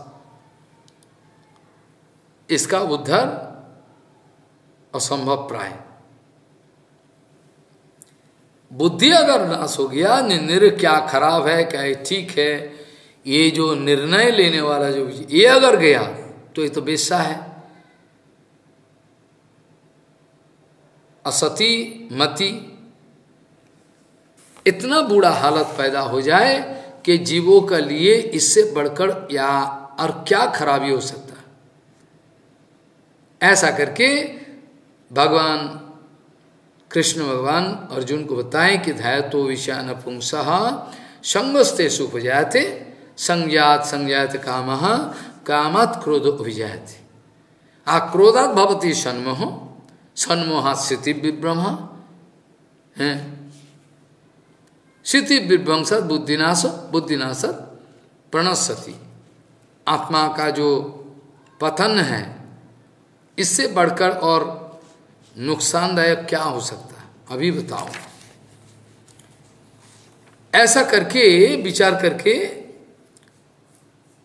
इसका उद्धार असंभव प्राय। बुद्धि अगर नाश हो गया, निर्णय क्या खराब है क्या ये ठीक है, ये जो निर्णय लेने वाला जो ये अगर गया तो ये तो बेसा है। असती मति इतना बुरा हालत पैदा हो जाए कि जीवों के लिए इससे बढ़कर या और क्या खराबी हो सकता है। ऐसा करके भगवान कृष्ण भगवान अर्जुन को बताएं कि धायतो विषान पुंसः संगस्तेषु उपजायते संज्ञात संज्ञात कामः कामात् क्रोधो उपजायते। आक्रोधात भवति सन्मोह सन्मोहात् स्थिति विभ्रम है, स्थिति विभ्रंसात् बुद्धिनाश बुद्धिनाशात् प्रणश्यति। आत्मा का जो पतन है इससे बढ़कर और नुकसानदायक क्या हो सकता है, अभी बताओ। ऐसा करके विचार करके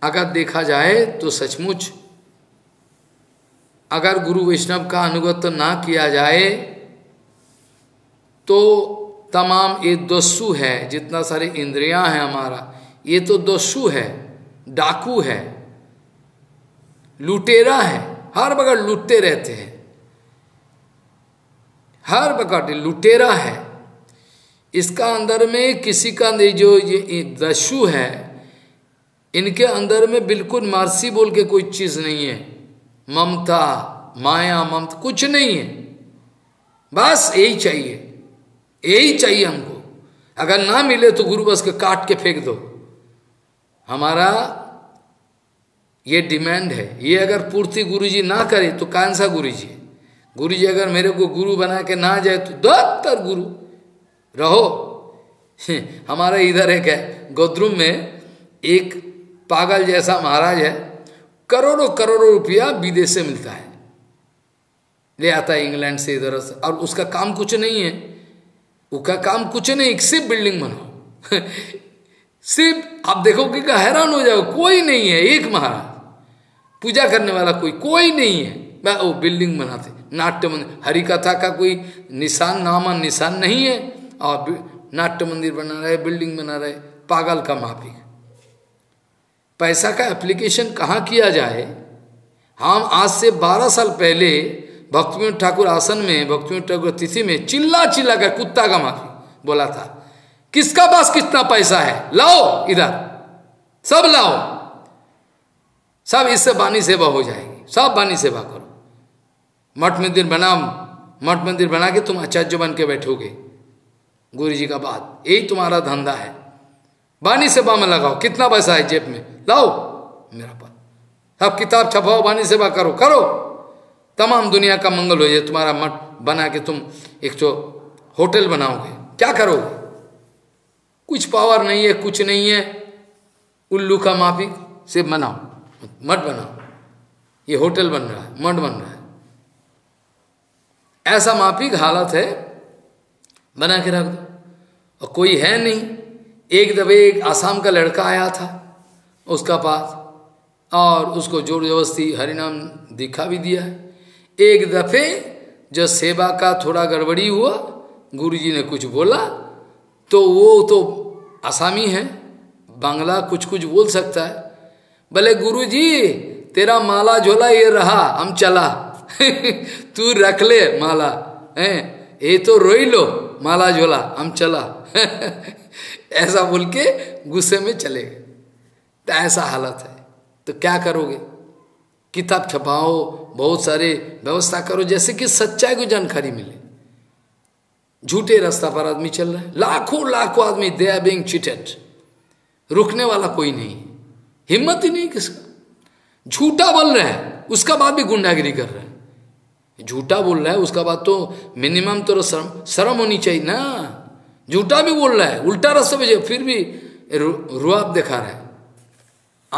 अगर देखा जाए तो सचमुच अगर गुरु वैष्णव का अनुगत्य ना किया जाए तो तमाम ये दस्यु है, जितना सारे इंद्रियां हैं हमारा ये तो दस्यु है, डाकू है, लुटेरा है, हर बगल लुटते रहते हैं, हर बगल लुटेरा है। इसका अंदर में किसी का जो ये दस्यु है इनके अंदर में बिल्कुल मर्सी बोल के कोई चीज नहीं है, ममता माया ममता कुछ नहीं है, बस यही चाहिए यही चाहिए हमको। अगर ना मिले तो गुरु बस के काट के फेंक दो, हमारा ये डिमांड है। ये अगर पूर्ति गुरुजी ना करे तो कौन सा गुरुजी है, गुरुजी अगर मेरे को गुरु बना के ना जाए तो दफ्तर गुरु रहो। हमारा इधर एक है गोद्रुम में एक पागल जैसा महाराज है, करोड़ों करोड़ों रुपया विदेश से मिलता है, ले आता है इंग्लैंड से इधर, और उसका काम कुछ नहीं है, उसका काम कुछ नहीं, सिर्फ बिल्डिंग बनाओ। सिर्फ आप देखोगे कि हैरान हो जाओ, कोई नहीं है, एक महाराज पूजा करने वाला कोई कोई नहीं है, मैं वो बिल्डिंग बनाते नाट्य मंदिर, हरि कथा का कोई निशान नामा निशान नहीं है और नाट्य मंदिर बना रहे बिल्डिंग बना रहे, पागल का माफिक। पैसा का एप्लीकेशन कहाँ किया जाए। हम आज से बारह साल पहले भक्तिविनोद ठाकुर आसन में भक्तिविनोद ठाकुर तिथि में चिल्ला चिल्ला कर कुत्ता का माफी बोला था, किसका पास कितना पैसा है लाओ इधर सब लाओ, सब इससे वाणी सेवा हो जाएगी। सब वाणी सेवा करो, मठ मंदिर बना, मठ मंदिर बना के तुम आचार्य बन के बैठोगे गुरु जी का बात, यही तुम्हारा धंधा है। वाणी सेवा में लगाओ, कितना पैसा है जेब में, लाओ मेरा पास, सब किताब छपाओ, वाणी सेवा करो, करो, तमाम दुनिया का मंगल हो जाए। तुम्हारा मठ बना के तुम एक तो होटल बनाओगे, क्या करोगे? कुछ पावर नहीं है, कुछ नहीं है, उल्लू का माफी से बनाओ, मठ बनाओ, ये होटल बन रहा है, मठ बन रहा है, ऐसा माफिक हालत है, बना के रख दो। और कोई है नहीं। एक दफे एक आसाम का लड़का आया था उसका पास, और उसको जोर जबरदस्ती हरिनाम दीक्षा भी दिया है। एक दफे जब सेवा का थोड़ा गड़बड़ी हुआ, गुरुजी ने कुछ बोला, तो वो तो आसामी है, बांग्ला कुछ कुछ बोल सकता है, भले गुरुजी तेरा माला झोला ये रहा, हम चला तू रख ले माला, है ये तो रोई लो माला झोला, हम चला ऐसा बोल के गुस्से में चले गए। तो ऐसा हालत है, तो क्या करोगे? किताब छपाओ, बहुत सारे व्यवस्था करो, जैसे कि सच्चाई को जानकारी मिले। झूठे रास्ता पर आदमी चल रहा है, लाखों लाखों आदमी, दे आर बीइंग चीटेड, रुकने वाला कोई नहीं, हिम्मत ही नहीं किसका। झूठा बोल रहा है उसका बाद भी गुंडागिरी कर रहा है, झूठा बोल रहा है उसका बात तो मिनिमम तो शर्म शर्म होनी चाहिए ना। झूठा भी बोल रहा है, उल्टा रास्ता भेजे, फिर भी रु, रुआब दिखा रहा है,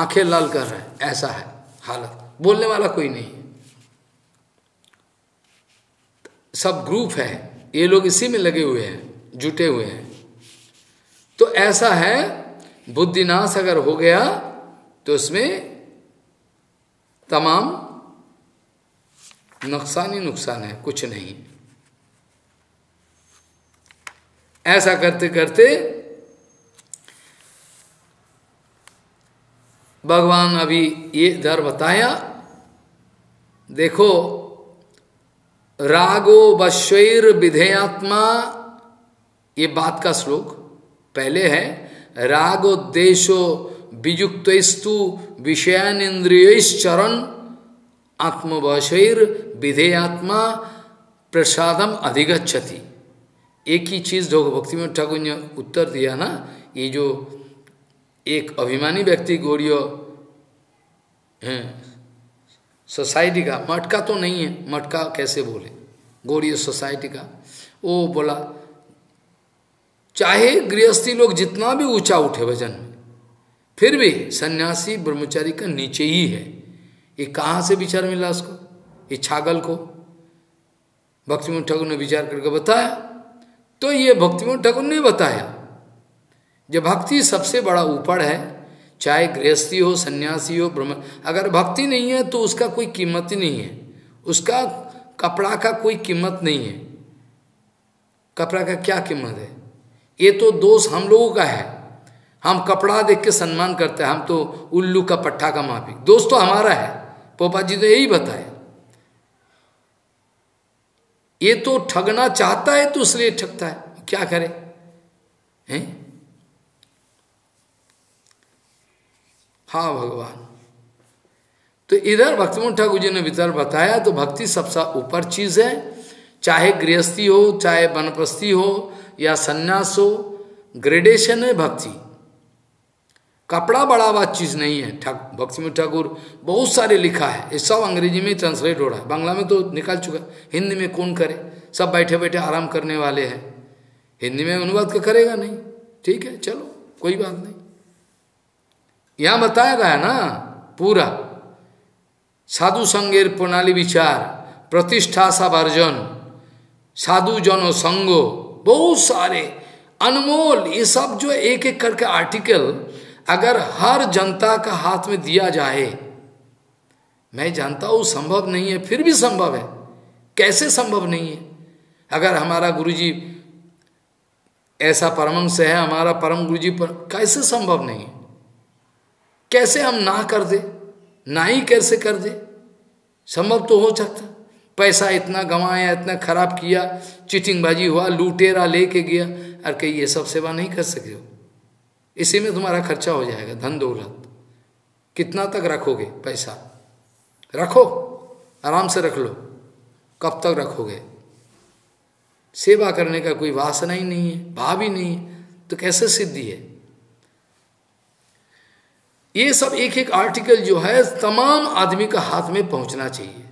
आंखें लाल कर रहा है, ऐसा है हालत, बोलने वाला कोई नहीं है। सब ग्रुप है, ये लोग इसी में लगे हुए हैं, जुटे हुए हैं। तो ऐसा है, बुद्धिनाश अगर हो गया तो उसमें तमाम नुकसान ही नुकसान है, कुछ नहीं। ऐसा करते करते भगवान अभी ये दर बताया, देखो, रागो वश्वैर विधेयात्मा, ये बात का श्लोक पहले है। रागो देशो विजुक्तस्तु विषयान इंद्रियश्चरण आत्मवशैर विधेयात्मा प्रसादम अधिगच्छति। एक ही चीज जो भक्ति में ठाकुर ने उत्तर दिया ना, ये जो एक अभिमानी व्यक्ति गौड़ियों सोसाइटी का, मठ का तो नहीं है, मठ का कैसे बोले, गौड़ीय सोसाइटी का, वो बोला चाहे गृहस्थी लोग जितना भी ऊंचा उठे भजन में, फिर भी सन्यासी ब्रह्मचारी का नीचे ही है। ये कहाँ से विचार मिला उसको, ये छागल को? भक्तिमोहन ठाकुर ने विचार करके बताया। तो ये भक्तिमोहन ठाकुर ने बताया, जब भक्ति सबसे बड़ा ऊपर है, चाहे गृहस्थी हो, सन्यासी हो, ब्रह्म, अगर भक्ति नहीं है तो उसका कोई कीमत ही नहीं है, उसका कपड़ा का कोई कीमत नहीं है। कपड़ा का क्या कीमत है? ये तो दोष हम लोगों का है, हम कपड़ा देख के सम्मान करते हैं, हम तो उल्लू का पट्टा का माफी, दोष तो हमारा है। पोपा जी ने यही बताया, ये तो ठगना चाहता है तो इसलिए ठगता है, क्या करे हैं? हाँ भगवान। तो इधर भक्तिमोहन ठाकुर जी ने विचार बताया, तो भक्ति सबसे ऊपर चीज है, चाहे गृहस्थी हो, चाहे वनप्रस्थी हो, या सन्यास हो, ग्रेडेशन है भक्ति। कपड़ा बड़ा बात चीज नहीं है। ठाकुर भक्तिमोहन ठाकुर बहुत सारे लिखा है, ये सब अंग्रेजी में ट्रांसलेट हो रहा है, बांग्ला में तो निकाल चुका, हिंदी में कौन करे, सब बैठे बैठे आराम करने वाले हैं, हिंदी में अनुवाद का करेगा नहीं, ठीक है चलो कोई बात नहीं। यहाँ बताया गया ना पूरा, साधु संगेर प्रणाली विचार प्रतिष्ठा सावर्जन साधु जनो संगो, बहुत सारे अनमोल, ये सब जो एक एक करके आर्टिकल अगर हर जनता का हाथ में दिया जाए, मैं जानता हूँ संभव नहीं है, फिर भी संभव है। कैसे संभव नहीं है? अगर हमारा गुरुजी ऐसा परमहंस है, हमारा परम गुरुजी पर कैसे संभव नहीं है? कैसे हम ना कर दे, ना ही कैसे कर दे? संभव तो हो सकता। पैसा इतना गंवाया, इतना खराब किया, चीटिंगबाजी हुआ, लुटेरा लेके गया, और कहीं ये सब सेवा नहीं कर सके हो, इसी में तुम्हारा खर्चा हो जाएगा, धन दौलत, कितना तक रखोगे पैसा? रखो, आराम से रख लो, कब तक रखोगे? सेवा करने का कोई वासना ही नहीं है, भाव ही नहीं है, तो कैसे सिद्धि है? ये सब एक एक आर्टिकल जो है तमाम आदमी का हाथ में पहुंचना चाहिए।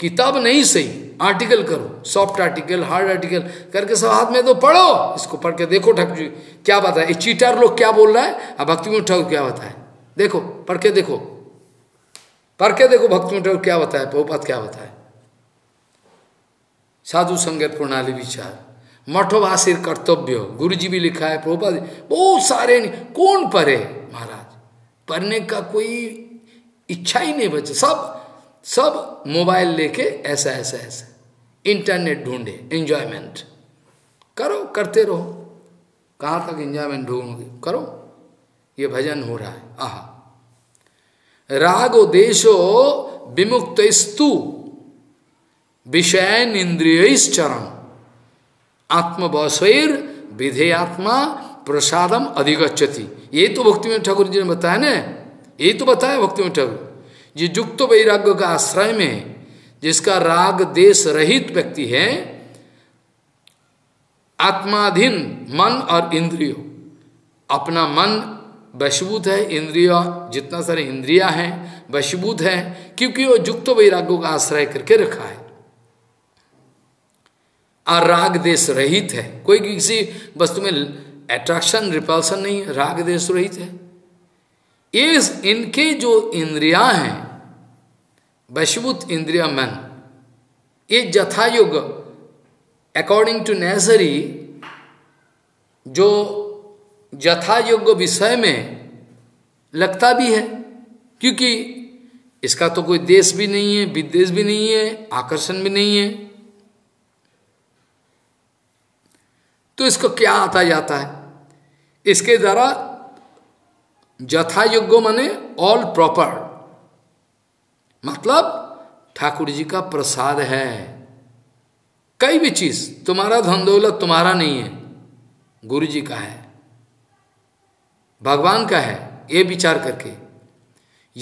किताब नहीं सही, आर्टिकल करो, सॉफ्ट आर्टिकल, हार्ड आर्टिकल करके सब हाथ में तो पढ़ो, इसको पढ़ के देखो ठाकुर जी क्या बताए, ये चीटर लोग क्या बोल रहा है और भक्ति में ठाकुर क्या बताए, देखो पढ़ के देखो, पढ़ के देखो भक्ति में ठाकुर क्या बताए, प्रभुपाद क्या बताए। साधु संगत प्रणाली विचार मठोवासिर कर्तव्य, गुरु जी भी लिखा है, प्रभुपाद बहुत सारे, कौन पढ़े महाराज? पढ़ने का कोई इच्छा ही नहीं बचे, सब सब मोबाइल लेके ऐसा ऐसा ऐसा इंटरनेट ढूंढे, एंजॉयमेंट करो, करते रहो, कहाँ तक एंजॉयमेंट ढूंढोगे? करो, ये भजन हो रहा है। आहा, रागो देशो विमुक्त स्तु विषयन इंद्रियश्चरण आत्मवसैर विधे आत्मा प्रसादम अधिगच्छति। ये तो भक्ति में ठाकुर जी ने बताया ना, ये तो बताया भक्ति में ठाकुर, ये युक्त वैराग्य का आश्रय में जिसका राग देश रहित व्यक्ति है, आत्माधीन मन और इंद्रियों, अपना मन वशीभूत है, इंद्रिया जितना सारे इंद्रिया हैं वशीभूत है, क्योंकि वो युक्त वैराग्यों का आश्रय करके रखा है और राग देश रहित है, कोई किसी वस्तु में अट्रैक्शन रिपल्शन नहीं, राग देश रहित है। इस इनके जो इंद्रियां हैं वशीभूत इंद्रिया मन, ये यथायोग अकॉर्डिंग टू नेसरी जो यथायोग विषय में लगता भी है, क्योंकि इसका तो कोई देश भी नहीं है, विदेश भी नहीं है, आकर्षण भी नहीं है, तो इसको क्या आता जाता है? इसके द्वारा यथायोग्य माने ऑल प्रॉपर, मतलब ठाकुर जी का प्रसाद है। कई भी चीज, तुम्हारा धन दौलत तुम्हारा नहीं है, गुरु जी का है, भगवान का है, ये विचार करके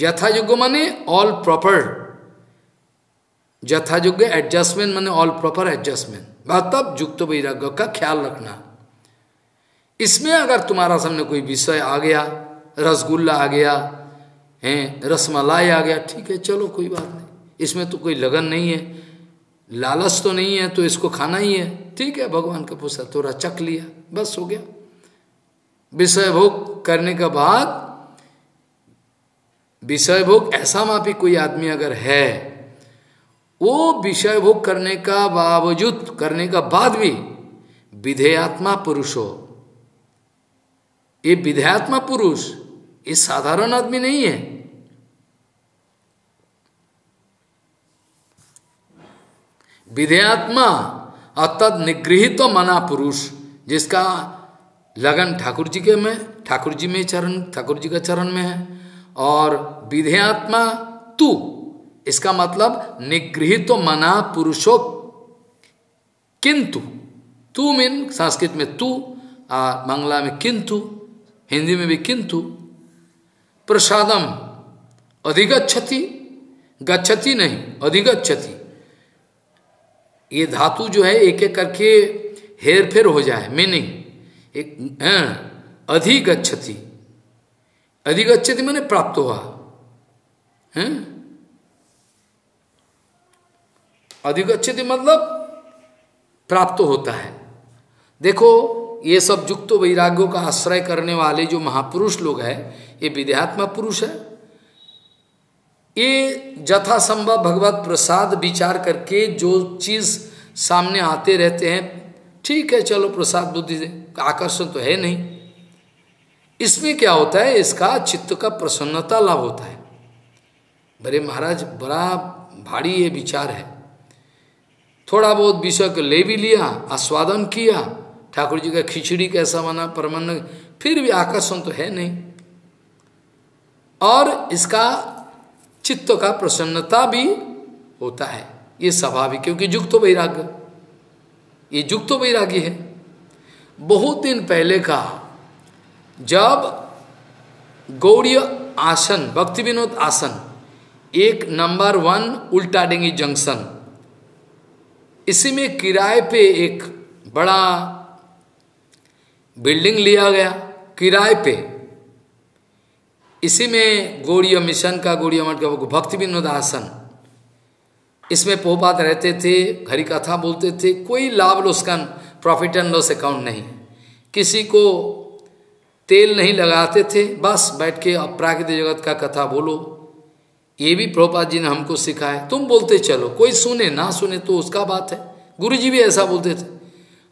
यथायोग्य माने ऑल प्रॉपर, यथायोग्य एडजस्टमेंट माने ऑल प्रॉपर एडजस्टमेंट, मतलब युक्त वैराग्य का ख्याल रखना। इसमें अगर तुम्हारा सामने कोई विषय आ गया, रसगुल्ला आ गया है, रसमलाई आ गया, ठीक है चलो कोई बात नहीं, इसमें तो कोई लगन नहीं है, लालच तो नहीं है, तो इसको खाना ही है, ठीक है भगवान का प्रसाद, थोड़ा चख लिया, बस हो गया। विषय भोग करने के बाद, विषय भोग ऐसा माफी कोई आदमी अगर है, वो विषय भोग करने का बावजूद करने का बाद भी विधेयात्मा पुरुषो, ये विधेयात्मा पुरुष ये साधारण आदमी नहीं है, विधेयात्मा अतद निगृहित तो मना पुरुष, जिसका लगन ठाकुर जी के में, ठाकुर जी में चरण, ठाकुर जी का चरण में है। और विधेयात्मा तू, इसका मतलब निगृहित तो मना पुरुषो किंतु, तू मीन संस्कृत में तू और बांग्ला में किंतु, हिंदी में भी किंतु, प्रसादम अधिगच्छति, गच्छति नहीं अधिगच्छति, ये धातु जो है एक एक करके हेर फेर हो जाए मीनिंग, एक अधिगच्छति, अधिगच्छति मैंने प्राप्त हुआ है, अधिगच्छति मतलब प्राप्त होता है। देखो ये सब युक्त वैराग्यों का आश्रय करने वाले जो महापुरुष लोग हैं, ये विद्यात्मा पुरुष है, ये यथासंभव भगवत प्रसाद विचार करके जो चीज सामने आते रहते हैं, ठीक है चलो प्रसाद बुद्धि से, आकर्षण तो है नहीं, इसमें क्या होता है? इसका चित्त का प्रसन्नता लाभ होता है। बड़े महाराज बड़ा भारी ये विचार है, थोड़ा बहुत विषय को ले भी लिया, आस्वादन किया, ठाकुर जी का खिचड़ी कैसा बना परमान्न, फिर भी आकर्षण तो है नहीं, और इसका चित्त का प्रसन्नता भी होता है, ये स्वाभाविक, क्योंकि युक्त वैराग्य, ये युक्त वैरागी है। बहुत दिन पहले का जब गौड़ीय आसन, भक्ति विनोद आसन, एक number one Ultadanga junction. इसी में किराए पे एक बड़ा बिल्डिंग लिया गया किराए पे। इसी में गौड़ीय मिशन का, गौड़ीय मठ का भक्ति विनोद आसन, इसमें प्रभुपाद रहते थे, हरि कथा बोलते थे। कोई लाभ लोस्कान, प्रॉफिट एंड लॉस अकाउंट नहीं, किसी को तेल नहीं लगाते थे, बस बैठ के अपराकृत जगत का कथा बोलो। ये भी प्रभुपाद जी ने हमको सिखाया, तुम बोलते चलो, कोई सुने ना सुने तो उसका बात है। गुरुजी भी ऐसा बोलते थे,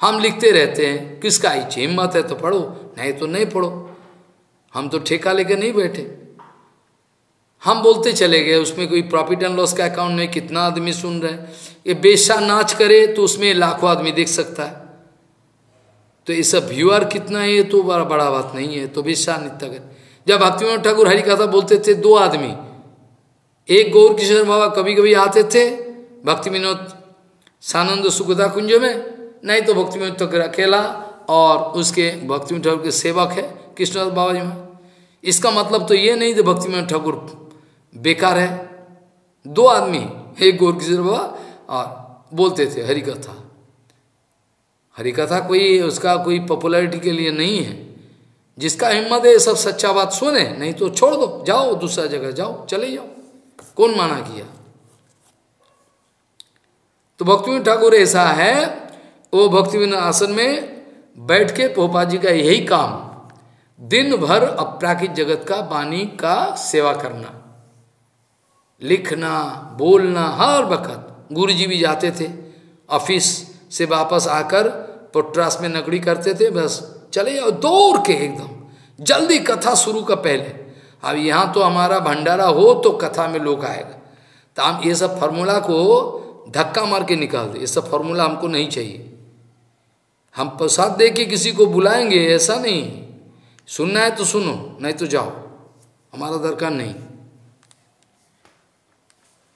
हम लिखते रहते हैं, किसका इच्छा हिम्मत है तो पढ़ो, नहीं तो नहीं पढ़ो, हम तो ठेका लेकर नहीं बैठे। हम बोलते चले गए, उसमें कोई प्रॉफिट एंड लॉस का अकाउंट नहीं। कितना आदमी सुन रहे हैं, ये बेशा नाच करे तो उसमें लाखों आदमी देख सकता है, तो ये सब व्यूअर कितना है ये तो बड़ा बड़ा बात नहीं है। तो बेशा नित्य कर, जब भक्तिविनोद ठाकुर हरि कथा बोलते थे, दो आदमी, एक गौर किशोर बाबा कभी कभी आते थे भक्तिविनोद सानंद सुखदा कुंज में, नहीं तो भक्तिविनोद ठाकुर अकेला और उसके भक्तिविनोद ठाकुर के सेवक है कृष्णदास बाबा जी में। इसका मतलब तो ये नहीं कि भक्तिविनोद ठाकुर बेकार है। दो आदमी, एक गौर किशोर बाबा, और बोलते थे हरि कथा। हरि कथा कोई उसका कोई पॉपुलैरिटी के लिए नहीं है, जिसका हिम्मत है सब सच्चा बात सुने, नहीं तो छोड़ दो, जाओ दूसरा जगह जाओ, चले जाओ, कौन माना किया। तो भक्तिविनोद ठाकुर ऐसा है, वो भक्तिविनोद आसन में बैठ के प्रभुपाद जी का यही काम, दिन भर अपराकृत जगत का वाणी का सेवा करना, लिखना, बोलना हर वक्त। गुरु जी भी जाते थे, ऑफिस से वापस आकर पोट्रास में नकड़ी करते थे, बस चले जाओ दौड़ के, एकदम जल्दी कथा शुरू का पहले। अब यहाँ तो हमारा भंडारा हो तो कथा में लोग आएगा, तो हम ये सब फार्मूला को धक्का मार के निकाल दे। ये सब फार्मूला हमको नहीं चाहिए। हम प्रसाद दे के किसी को बुलाएंगे ऐसा नहीं, सुनना है तो सुनो, नहीं तो जाओ, हमारा दरकार नहीं।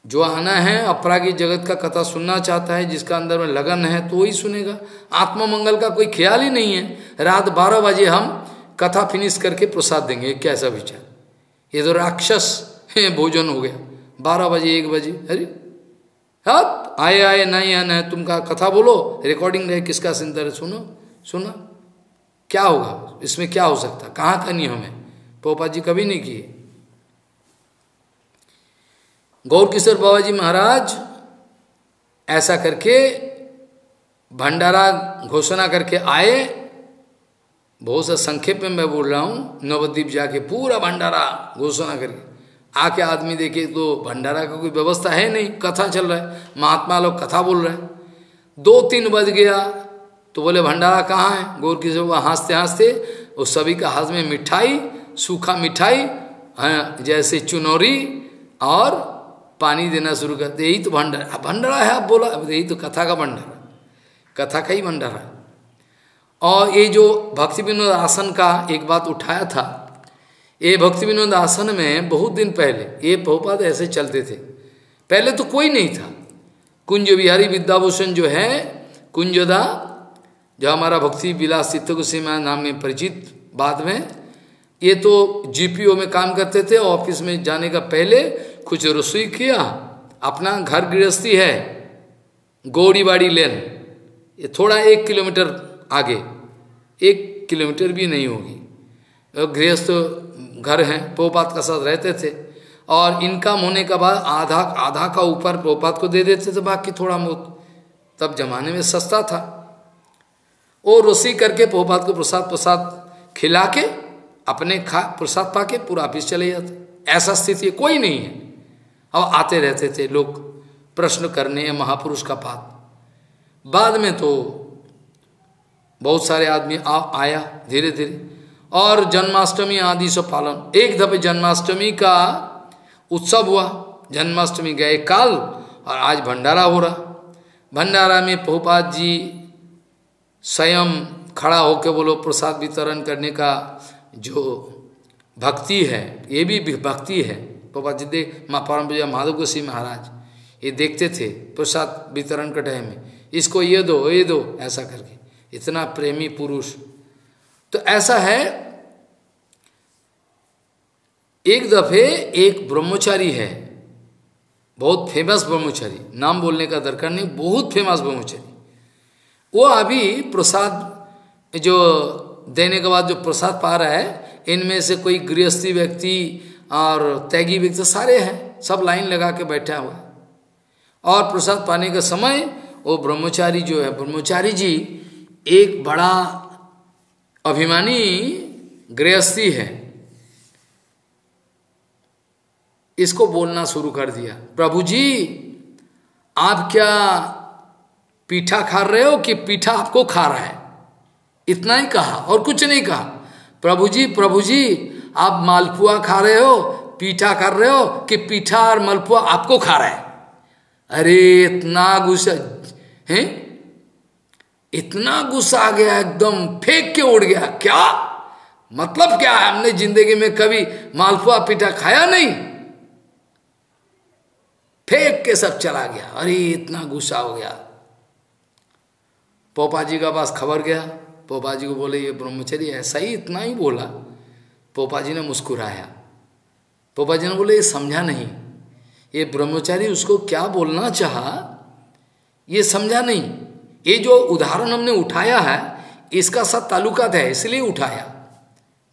जो आना है अपराकृत जगत का कथा सुनना चाहता है, जिसका अंदर में लगन है तो वही सुनेगा। आत्मा मंगल का कोई ख्याल ही नहीं है। रात बारह बजे हम कथा फिनिश करके प्रसाद देंगे, कैसा विचार, ये तो राक्षस भोजन हो गया। बारह बजे एक बजे अरे हट, आए आए नहीं आना है, तुम का कथा बोलो, रिकॉर्डिंग रहे, किसका सिंदर सुनो सुना, क्या होगा इसमें, क्या हो सकता, कहाँ का नियम है, पोपा जी कभी नहीं किए। गौर किशोर बाबा जी महाराज ऐसा करके भंडारा घोषणा करके आए। बहुत सा संक्षेप में मैं बोल रहा हूँ। नवद्वीप जाके पूरा भंडारा घोषणा करके आके आदमी देखे तो भंडारा का कोई व्यवस्था है नहीं, कथा चल रहा है, महात्मा लोग कथा बोल रहे हैं। दो तीन बज गया तो बोले भंडारा कहाँ है। गौर किशोर बाबा हंसते हंसते, उस सभी का हाथ में मिठाई, सूखा मिठाई जैसे चुनौरी और पानी देना शुरू करते। यही तो भंडारा भंडारा है, आप बोला यही तो कथा का भंडारा, कथा का ही भंडारा। और ये जो भक्ति विनोद आसन का एक बात उठाया था, ये भक्ति विनोद आसन में बहुत दिन पहले ये प्रभुपाद ऐसे चलते थे। पहले तो कोई नहीं था। कुंज बिहारी विद्याभूषण जो है, कुंजदा जो हमारा भक्ति विलास तीर्थ गोस्वामी सीमा नाम में परिचित, बाद में ये तो जीपीओ में काम करते थे। ऑफिस में जाने का पहले कुछ रसोई किया, अपना घर गृहस्थी है गौड़ीबाड़ी लेन, ये थोड़ा एक किलोमीटर आगे, एक किलोमीटर भी नहीं होगी, गृहस्थ घर हैं। प्रभुपाद के साथ रहते थे और इनकम होने के बाद आधा आधा का ऊपर प्रभुपाद को दे देते थे, बाकी थोड़ा बहुत, तब जमाने में सस्ता था। वो रसोई करके प्रभुपाद को प्रसाद प्रसाद खिला के अपने खा प्रसाद पाके पूरा ऑफिस चले जाते। ऐसा स्थिति कोई नहीं है। अब आते रहते थे लोग प्रश्न करने महापुरुष का पात। बाद में तो बहुत सारे आदमी आ आया धीरे धीरे, और जन्माष्टमी आदि सब पालन। एक दफे जन्माष्टमी का उत्सव हुआ, जन्माष्टमी गए काल, और आज भंडारा हो रहा। भंडारा में प्रभुपाद जी स्वयं खड़ा होकर बोलो प्रसाद वितरण करने का जो भक्ति है, ये भी भक्ति है। प्रभुपाद जी देख माँ परम पूज्य माधव गोसाई महाराज ये देखते थे प्रसाद वितरण के टाइम में, इसको ये दो ये दो ऐसा करके, इतना प्रेमी पुरुष। तो ऐसा है एक दफे एक ब्रह्मचारी है, बहुत फेमस ब्रह्मचारी, नाम बोलने का दरकार नहीं, बहुत फेमस ब्रह्मचारी। वो अभी प्रसाद जो देने के बाद जो प्रसाद पा रहा है, इनमें से कोई गृहस्थी व्यक्ति और त्यागी व्यक्ति सारे हैं, सब लाइन लगा के बैठा हुआ। और प्रसाद पाने के समय वो ब्रह्मचारी जो है, ब्रह्मचारी जी एक बड़ा अभिमानी गृहस्थी है, इसको बोलना शुरू कर दिया, प्रभु जी आप क्या पीठा खा रहे हो कि पीठा आपको खा रहा है? इतना ही कहा और कुछ नहीं कहा। प्रभु जी प्रभु जी आप मालपुआ खा रहे हो, पीठा कर रहे हो कि पीठा और मालपुआ आपको खा रहा है? अरे इतना गुस्सा है, इतना गुस्सा आ गया, एकदम फेंक के उड़ गया। क्या मतलब क्या है? हमने जिंदगी में कभी मालपुआ पीठा खाया नहीं। फेंक के सब चला गया। अरे इतना गुस्सा हो गया। पोपा जी का पास खबर गया, पोपा जी को बोले ये ब्रह्मचर्य ऐसा ही इतना ही बोला। पोपा जी ने मुस्कुराया। पोपा जी ने बोले ये समझा नहीं, ये ब्रह्मचारी उसको क्या बोलना चाहा ये समझा नहीं। ये जो उदाहरण हमने उठाया है इसका साथ ताल्लुकात है, इसलिए उठाया,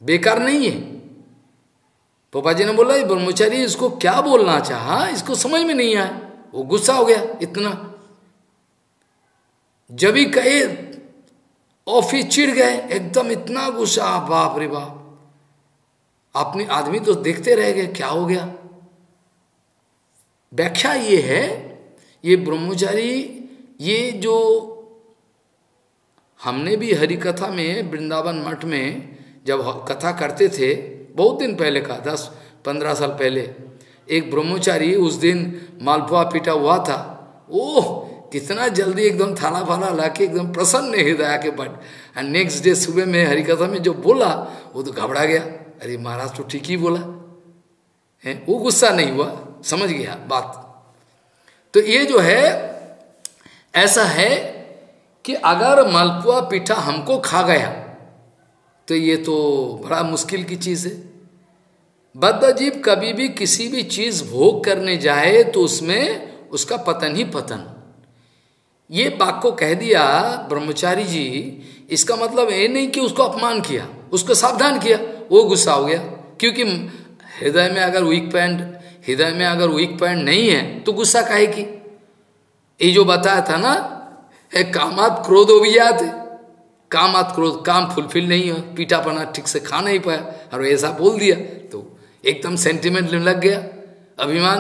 बेकार नहीं है। पोपा जी ने बोला ये ब्रह्मचारी इसको क्या बोलना चाहा इसको समझ में नहीं आया, वो गुस्सा हो गया इतना। जब ही कहे ऑफिस चिढ़ गए, एकदम इतना गुस्सा, बाप रे बाप। अपने आदमी तो देखते रह गए क्या हो गया। व्याख्या ये है, ये ब्रह्मचारी, ये जो हमने भी हरि कथा में वृंदावन मठ में जब कथा करते थे, बहुत दिन पहले का, दस पंद्रह साल पहले, एक ब्रह्मचारी उस दिन मालपुआ पीटा हुआ था। ओह कितना जल्दी एकदम थाला फाला ला के एकदम प्रसन्न हृदय के बट नेक्स्ट डे सुबह में हरिकथा में जो बोला वो तो घबरा गया। अरे महाराज तो ठीक ही बोला है, वो गुस्सा नहीं हुआ, समझ गया बात। तो ये जो है ऐसा है कि अगर मालपुआ पीठा हमको खा गया तो ये तो बड़ा मुश्किल की चीज़ है। बद्धजीव कभी भी किसी भी चीज़ भोग करने जाए तो उसमें उसका पतन ही पतन। ये बात को कह दिया ब्रह्मचारी जी, इसका मतलब ये नहीं कि उसको अपमान किया, उसको सावधान किया, वो गुस्सा हो गया। क्योंकि हृदय में अगर वीक पॉइंट हृदय में अगर वीक पॉइंट नहीं है तो गुस्सा काहे की? ये जो बताया था ना, कामात क्रोध हो भी जाते, कामात क्रोध, काम फुलफिल नहीं हो, पीटा पना ठीक से खा नहीं पाया और ऐसा बोल दिया तो एकदम सेंटिमेंट लग गया, अभिमान।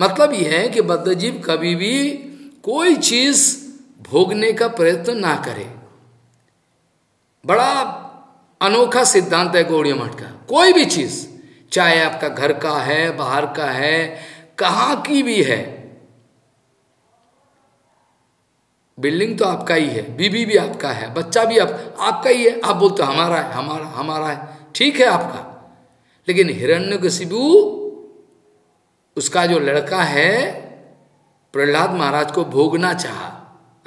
मतलब यह है कि बद्धजीव कभी भी कोई चीज भोगने का प्रयत्न ना करे। बड़ा अनोखा सिद्धांत है गौड़िया मठ का। कोई भी चीज, चाहे आपका घर का है, बाहर का है, कहाँ की भी है, बिल्डिंग तो आपका ही है, बीबी भी आपका है, बच्चा भी आप, आपका ही है। आप बोलते हो हमारा है, हमारा हमारा है, ठीक है आपका। लेकिन हिरण्यकशिपु उसका जो लड़का है प्रहलाद महाराज को भोगना चाहा।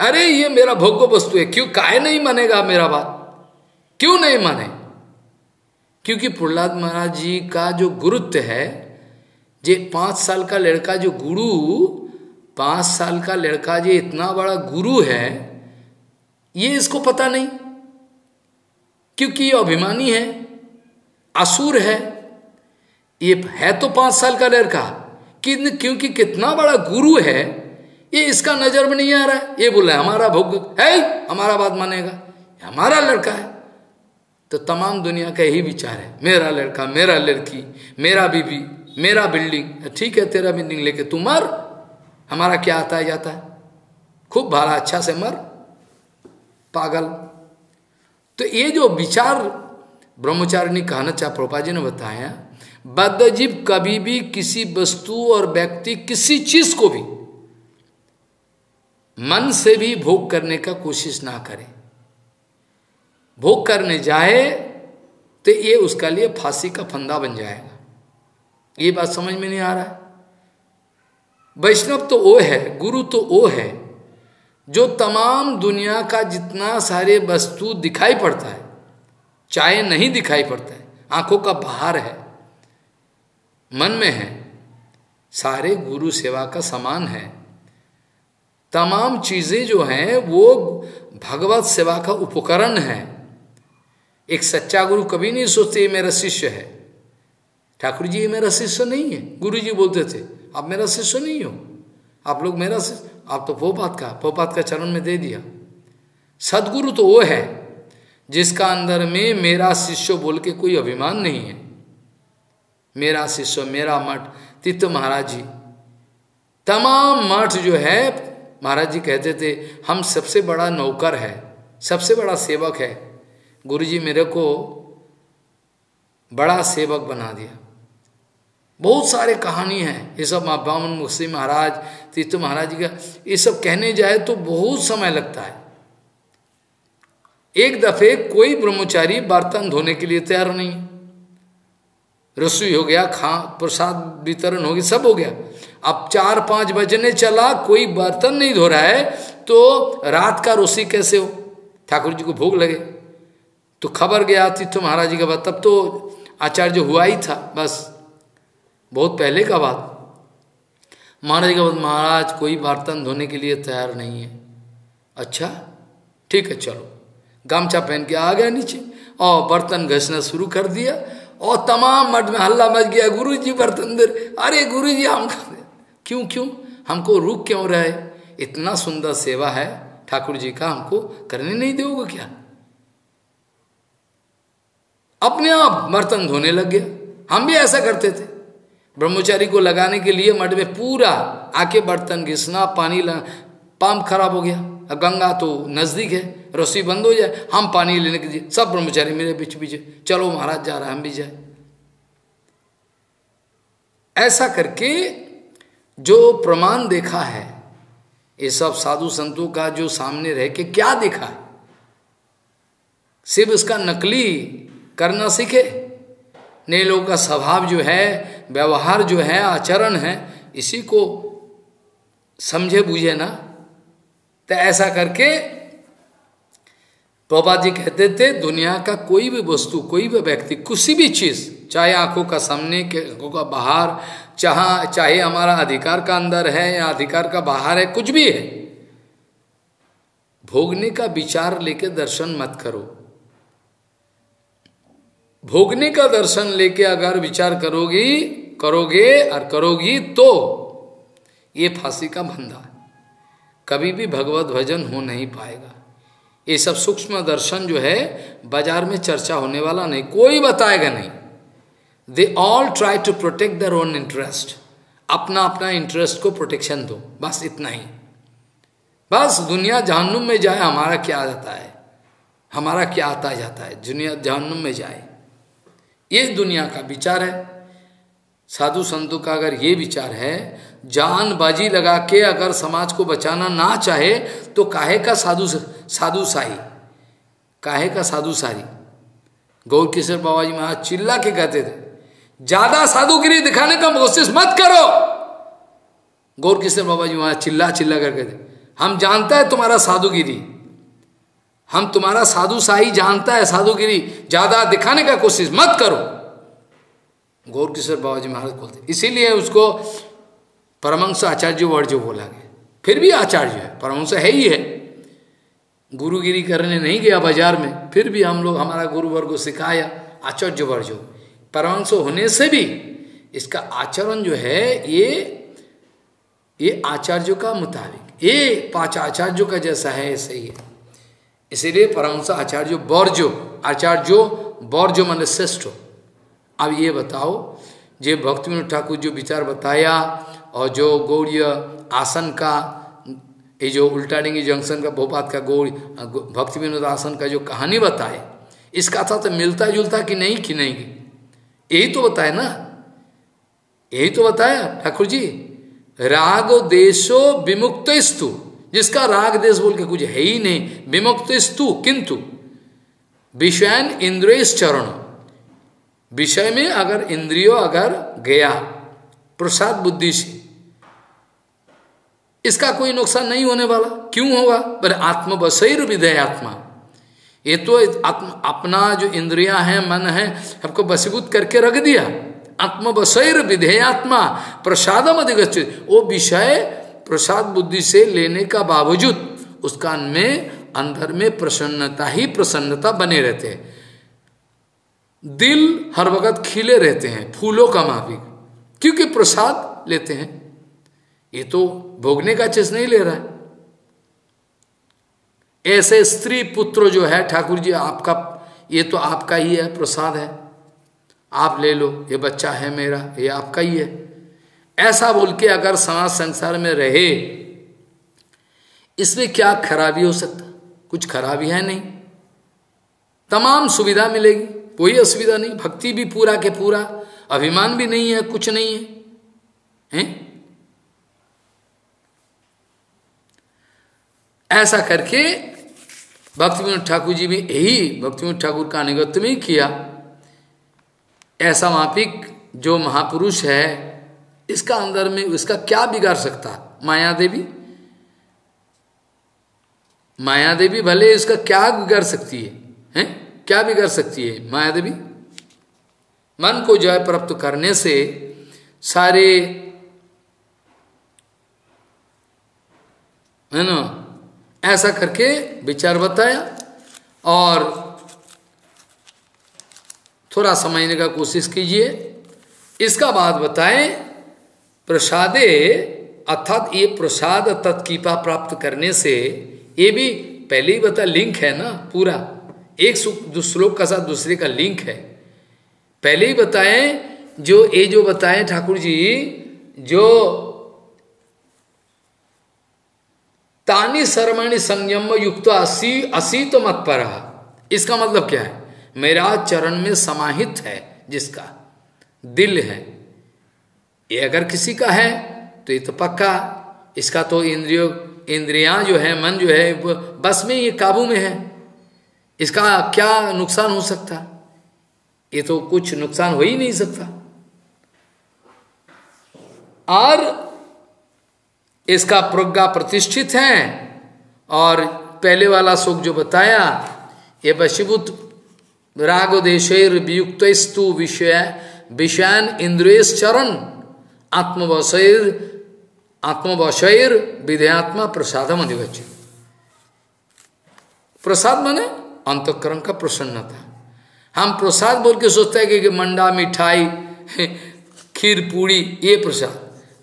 अरे ये मेरा भोग्य वस्तु है, क्यों काहे नहीं मानेगा मेरा बात, क्यों नहीं माने? क्योंकि प्रहलाद महाराज जी का जो गुरुत्व है, जे पाँच साल का लड़का जो गुरु, पाँच साल का लड़का जे इतना बड़ा गुरु है, ये इसको पता नहीं, क्योंकि ये अभिमानी है, असुर है। ये है तो पाँच साल का लड़का, क्योंकि कितना बड़ा गुरु है ये इसका नजर में नहीं आ रहा है। ये बोला हमारा भोग है, हमारा बात मानेगा, हमारा लड़का है। तो तमाम दुनिया का यही विचार है, मेरा लड़का, मेरा लड़की, मेरा बीबी, मेरा बिल्डिंग। ठीक है तेरा बिल्डिंग लेके तू मर, हमारा क्या आता है जाता है, खूब भला अच्छा से मर पागल। तो ये जो विचार ब्रह्मचारिणी कहना चाह, प्रभुपाद जी ने बताया, बद्धजीव कभी भी किसी वस्तु और व्यक्ति किसी चीज को भी मन से भी भोग करने का कोशिश ना करे। भोग करने जाए तो ये उसका लिए फांसी का फंदा बन जाएगा। ये बात समझ में नहीं आ रहा है। वैष्णव तो वो है, गुरु तो वो है जो तमाम दुनिया का जितना सारे वस्तु दिखाई पड़ता है, चाहे नहीं दिखाई पड़ता है, आंखों का बाहर है, मन में है, सारे गुरु सेवा का समान है। तमाम चीज़ें जो हैं वो भगवत सेवा का उपकरण है। एक सच्चा गुरु कभी नहीं सोचते ये मेरा शिष्य है। ठाकुर जी ये मेरा शिष्य नहीं है, गुरु जी बोलते थे आप मेरा शिष्य नहीं हो, आप लोग मेरा शिष्य, आप तो प्रभुपाद का प्रभुपाद का चरण में दे दिया। सदगुरु तो वो है जिसका अंदर में मेरा शिष्य बोल के कोई अभिमान नहीं है। मेरा शिष्य, मेरा मठ, तीर्थ महाराज जी, तमाम मठ जो है, महाराज जी कहते थे हम सबसे बड़ा नौकर है, सबसे बड़ा सेवक है, गुरु जी मेरे को बड़ा सेवक बना दिया। बहुत सारे कहानी है ये सब। बामन मुक्सी महाराज, तीर्थ महाराज जी का ये सब कहने जाए तो बहुत समय लगता है। एक दफे कोई ब्रह्मचारी बर्तन धोने के लिए तैयार नहीं। रसोई हो गया, खा प्रसाद वितरण हो गया, सब हो गया। अब चार पाँच बजने चला, कोई बर्तन नहीं धो रहा है तो रात का रोसी कैसे हो, ठाकुर जी को भूख लगे। तो खबर गया तीर्थ महाराज जी के बाद, तब तो आचार्य हुआ ही था, बस बहुत पहले का बात। महाराज के बाद, महाराज कोई बर्तन धोने के लिए तैयार नहीं है। अच्छा ठीक है चलो, गामछा पहन के आ गया नीचे और बर्तन घसना शुरू कर दिया और तमाम मठ में हल्ला मच गया। गुरु जी बर्तन दे, अरे गुरु जी हम क्यों क्यों हमको रुक क्यों रहा है, इतना सुंदर सेवा है ठाकुर जी का, हमको करने नहीं दोगे क्या। अपने आप बर्तन धोने लग गया। हम भी ऐसा करते थे, ब्रह्मचारी को लगाने के लिए मठ में पूरा आके बर्तन घिसना, पानी लाना, पंप खराब हो गया। अब गंगा तो नजदीक है, रस्सी बंद हो जाए, हम पानी लेने के लिए सब ब्रह्मचारी मेरे बीच बीच, चलो महाराज जा रहा है हम भी जाए। ऐसा करके जो प्रमाण देखा है ये सब साधु संतों का, जो सामने रह के क्या देखा है, सिर्फ उसका नकली करना सीखे। नए लोगों का स्वभाव जो है, व्यवहार जो है, आचरण है, इसी को समझे बुझे ना। तो ऐसा करके प्रभुपाद जी कहते थे दुनिया का कोई भी वस्तु, कोई भी व्यक्ति, किसी भी चीज़, चाहे आंखों का सामने के, आंखों का बाहर, चाहे चाहे हमारा अधिकार का अंदर है या अधिकार का बाहर है, कुछ भी है, भोगने का विचार लेके दर्शन मत करो। भोगने का दर्शन लेके अगर विचार करोगी करोगे और करोगी तो ये फांसी का फंदा, कभी भी भगवत भजन हो नहीं पाएगा। ये सब सूक्ष्म दर्शन जो है बाजार में चर्चा होने वाला नहीं, कोई बताएगा नहीं। They all try to protect their own interest, अपना अपना इंटरेस्ट को प्रोटेक्शन दो, बस इतना ही। बस दुनिया जहन्नुम में जाए, हमारा क्या जाता है, हमारा क्या आता जाता है, दुनिया जहन्नुम में जाए, ये दुनिया का विचार है। साधु संतों का अगर ये विचार है, जान बाजी लगा के अगर समाज को बचाना ना चाहे तो काहे का साधु साधु साही, काहे का साधु सारी। गौर किशोर बाबा जी महाराज चिल्ला के कहते थे ज्यादा साधुगिरी दिखाने का कोशिश मत करो। गौर किशोर बाबा जी महाराज चिल्ला चिल्ला कर कहते, हम जानता है तुम्हारा साधुगिरी, हम तुम्हारा साधु साही जानता है, साधुगिरी ज्यादा दिखाने का कोशिश मत करो। गौर किशोर बाबा जी महाराज बोलते, इसीलिए उसको परमहंस आचार्य वर्ज्य बोला गया। फिर भी आचार्य है, परमहंस है ही है, गुरुगिरी करने नहीं गया बाजार में, फिर भी हम लोग हमारा गुरुवर्ग को सिखाया आचार्य वर्ज्य। परमहंस होने से भी इसका आचरण जो है ये ये आचार्यों का मुताबिक, ये पांच आचार्यों का जैसा है ऐसे ही है। इसीलिए परमहंस आचार्य वर्ज्य, आचार्य वर्ज्य माने श्रेष्ठ। अब ये बताओ, जे भक्ति विनोद ठाकुर जो विचार बताया और जो गौड़ीय आसन का, ये जो उल्टाडेंगे जंक्शन का भोपात का गौड़ी भक्ति विनोद आसन का जो कहानी बताए, इसका साथ मिलता जुलता कि नहीं कि नहीं, यही तो बताए ना, यही तो बताया ठाकुर जी। राग देशो विमुक्त स्तु, जिसका राग देश बोल के कुछ है ही नहीं, विमुक्त स्तु किंतु विषयन इंद्रेश चरण, विषय में अगर इंद्रियों अगर गया प्रसाद बुद्धि से, इसका कोई नुकसान नहीं होने वाला। क्यों होगा, पर आत्मवसैर विधेय आत्मा, ये तो आत्म, अपना जो इंद्रियां हैं, मन है, सबको वशीभूत करके रख दिया। आत्मवसैर विधेयात्मा प्रसादम अधिगच्छति, वो विषय प्रसाद बुद्धि से लेने का बावजूद उसका में अंदर में प्रसन्नता ही प्रसन्नता बने रहते हैं, दिल हर वक्त खिले रहते हैं फूलों का माफिक, क्योंकि प्रसाद लेते हैं। ये तो भोगने का चीज नहीं ले रहा है। ऐसे स्त्री पुत्र जो है ठाकुर जी आपका, ये तो आपका ही है, प्रसाद है, आप ले लो, ये बच्चा है मेरा, ये आपका ही है, ऐसा बोल के अगर समाज संसार में रहे, इसमें क्या खराबी हो सकता? कुछ खराबी है नहीं, तमाम सुविधा मिलेगी, कोई असुविधा नहीं, भक्ति भी पूरा के पूरा, अभिमान भी नहीं है, कुछ नहीं है, है? ऐसा करके भक्तिविनोद ठाकुर जी भी यही भक्तिविनोद ठाकुर का अनुगत्य में किया। ऐसा मापिक जो महापुरुष है, इसका अंदर में उसका क्या बिगाड़ सकता? माया देवी, माया देवी भले उसका क्या बिगाड़ सकती है, हैं? क्या बिगाड़ सकती है माया देवी? मन को जय प्राप्त करने से सारे है ना, ऐसा करके विचार बताया और थोड़ा समझने का कोशिश कीजिए। इसका बाद बताएं प्रसादे, अर्थात ये प्रसाद अर्थात कृपा प्राप्त करने से, ये भी पहले ही बता, लिंक है ना पूरा, एक श्लोक का साथ दूसरे का लिंक है। पहले ही बताएं जो ये जो बताएं ठाकुर जी, जो तानी सर्वाणी संयम युक्त असी असी तो मत पर, इसका मतलब क्या है? मेरा चरण में समाहित है जिसका दिल है, ये अगर किसी का है तो ये तो पक्का, इसका तो इंद्रियों इंद्रियां जो है, मन जो है बस में, ये काबू में है, इसका क्या नुकसान हो सकता? ये तो कुछ नुकसान हो ही नहीं सकता। और इसका प्रज्ञा प्रतिष्ठित है, और पहले वाला शोक जो बताया, ये वशीभूत राग देशैर वियुक्तस्तु विषय विषयान इंद्रियेश चरण आत्मवसैर आत्मवसैर विधेयात्मा प्रसादम अधिगच्छति। प्रसाद माने अंतःकरण का प्रसन्नता। हम प्रसाद बोल के सोचते हैं कि मंडा मिठाई खीर पूरी, ये प्रसाद,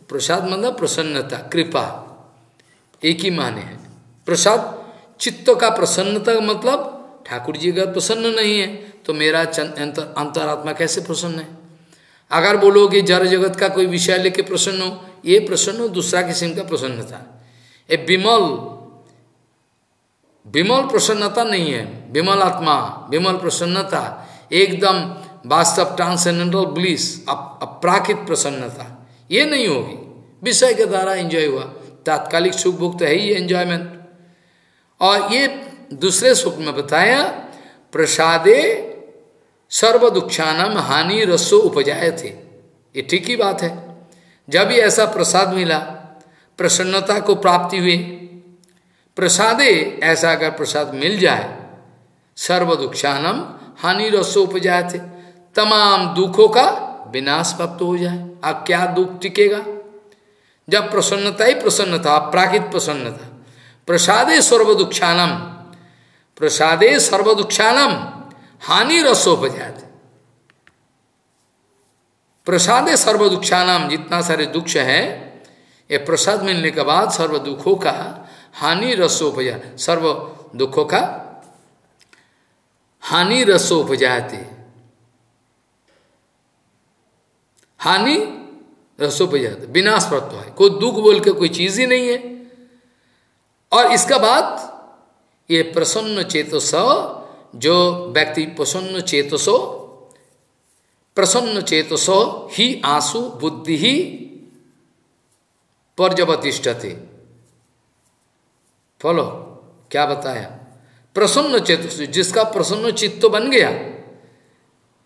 प्रसाद मतलब प्रसन्नता कृपा, एक ही माने है। प्रसाद चित्त का प्रसन्नता का मतलब ठाकुर जी का प्रसन्न नहीं है तो मेरा अंतरात्मा कैसे प्रसन्न है? अगर बोलो कि जड़ जगत का कोई विषय लेके प्रसन्न हो, ये प्रसन्न हो दूसरा किस्म का प्रसन्नता, ये विमल विमल प्रसन्नता नहीं है, विमल आत्मा विमल प्रसन्नता, एकदम वास्तव ट्रांसेंडेंटल ब्लिस, अपराकित प्रसन्नता ये नहीं होगी। विषय के द्वारा एंजॉय हुआ, तात्कालिक सुख भोग तो है ही एंजॉयमेंट। और ये दूसरे सुख में बताया प्रसादे सर्व दुक्षानम हानि रसो उपजाए थे, ये ठीक ही बात है। जब भी ऐसा प्रसाद मिला, प्रसन्नता को प्राप्ति हुई, प्रसादे ऐसा अगर प्रसाद मिल जाए, सर्व दुक्षानम हानि रसो उपजाए थे, तमाम दुखों का विनाश प्राप्त हो जाए। अब क्या दुख टिकेगा? जब प्रसन्नता ही प्रसन्नता, प्राकृत प्रसन्नता, प्रसादे सर्व दुक्षानम, प्रसादे सर्व दुक्षानम हानि रसोपजात, प्रसादे सर्व दुक्षानम, जितना सारे दुख है ये प्रसाद मिलने के बाद सर्व दुखों का हानि रसोपजात, सर्व दुखों का हानि रसोपजाते, हानि रसो पजात विनाश प्राप्त है, कोई दुख बोल के कोई चीज ही नहीं है। और इसका बाद ये प्रसन्न चेतसो, जो व्यक्ति प्रसन्न चेतसो, प्रसन्न चेतसो ही आंसू बुद्धि ही पर्यवतिष्ठते, फॉलो क्या बताया? प्रसन्न चेतसो जिसका प्रसन्न चित्त बन गया,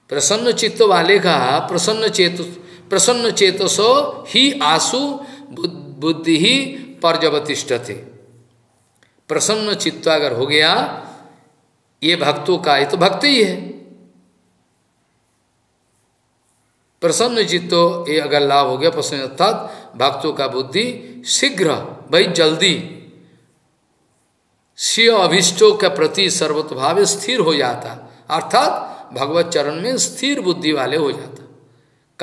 प्रसन्न चित्त वाले का प्रसन्न चेतस प्रसन्न चेतसो ही आसु बुद्धि ही पर्यवतिष्ठते। प्रसन्न चित्त अगर हो गया, ये भक्तों का, ये तो भक्ति ही है, प्रसन्न चित्तो ये अगर लाभ हो गया प्रसन्न अर्थात भक्तों का बुद्धि शीघ्र भाई जल्दी श्रेय अभिष्टों के प्रति सर्वतोभावे स्थिर हो जाता अर्थात भगवत चरण में स्थिर बुद्धि वाले हो जाता।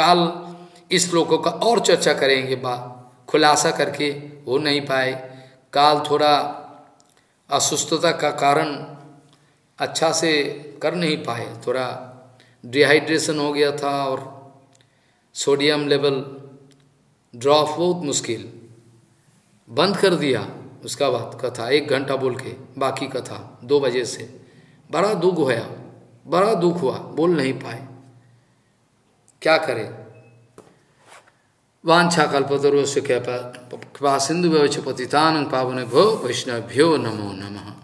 काल इस श्लोकों का और चर्चा करेंगे बाद खुलासा करके हो नहीं पाए। काल थोड़ा असुस्थता का कारण अच्छा से कर नहीं पाए, थोड़ा डिहाइड्रेशन हो गया था और सोडियम लेवल ड्रॉप बहुत मुश्किल बंद कर दिया। उसका बात कथा एक घंटा बोल के बाकी कथा दो बजे से बड़ा दुख होया, बड़ा दुख हुआ, बोल नहीं पाए। क्या करे वांछा कल्पतरुभ्यश्च कृपा सिंधुभ्यो च पतितानां पावनेभ्यो वैष्णवेभ्यो नमो नमः।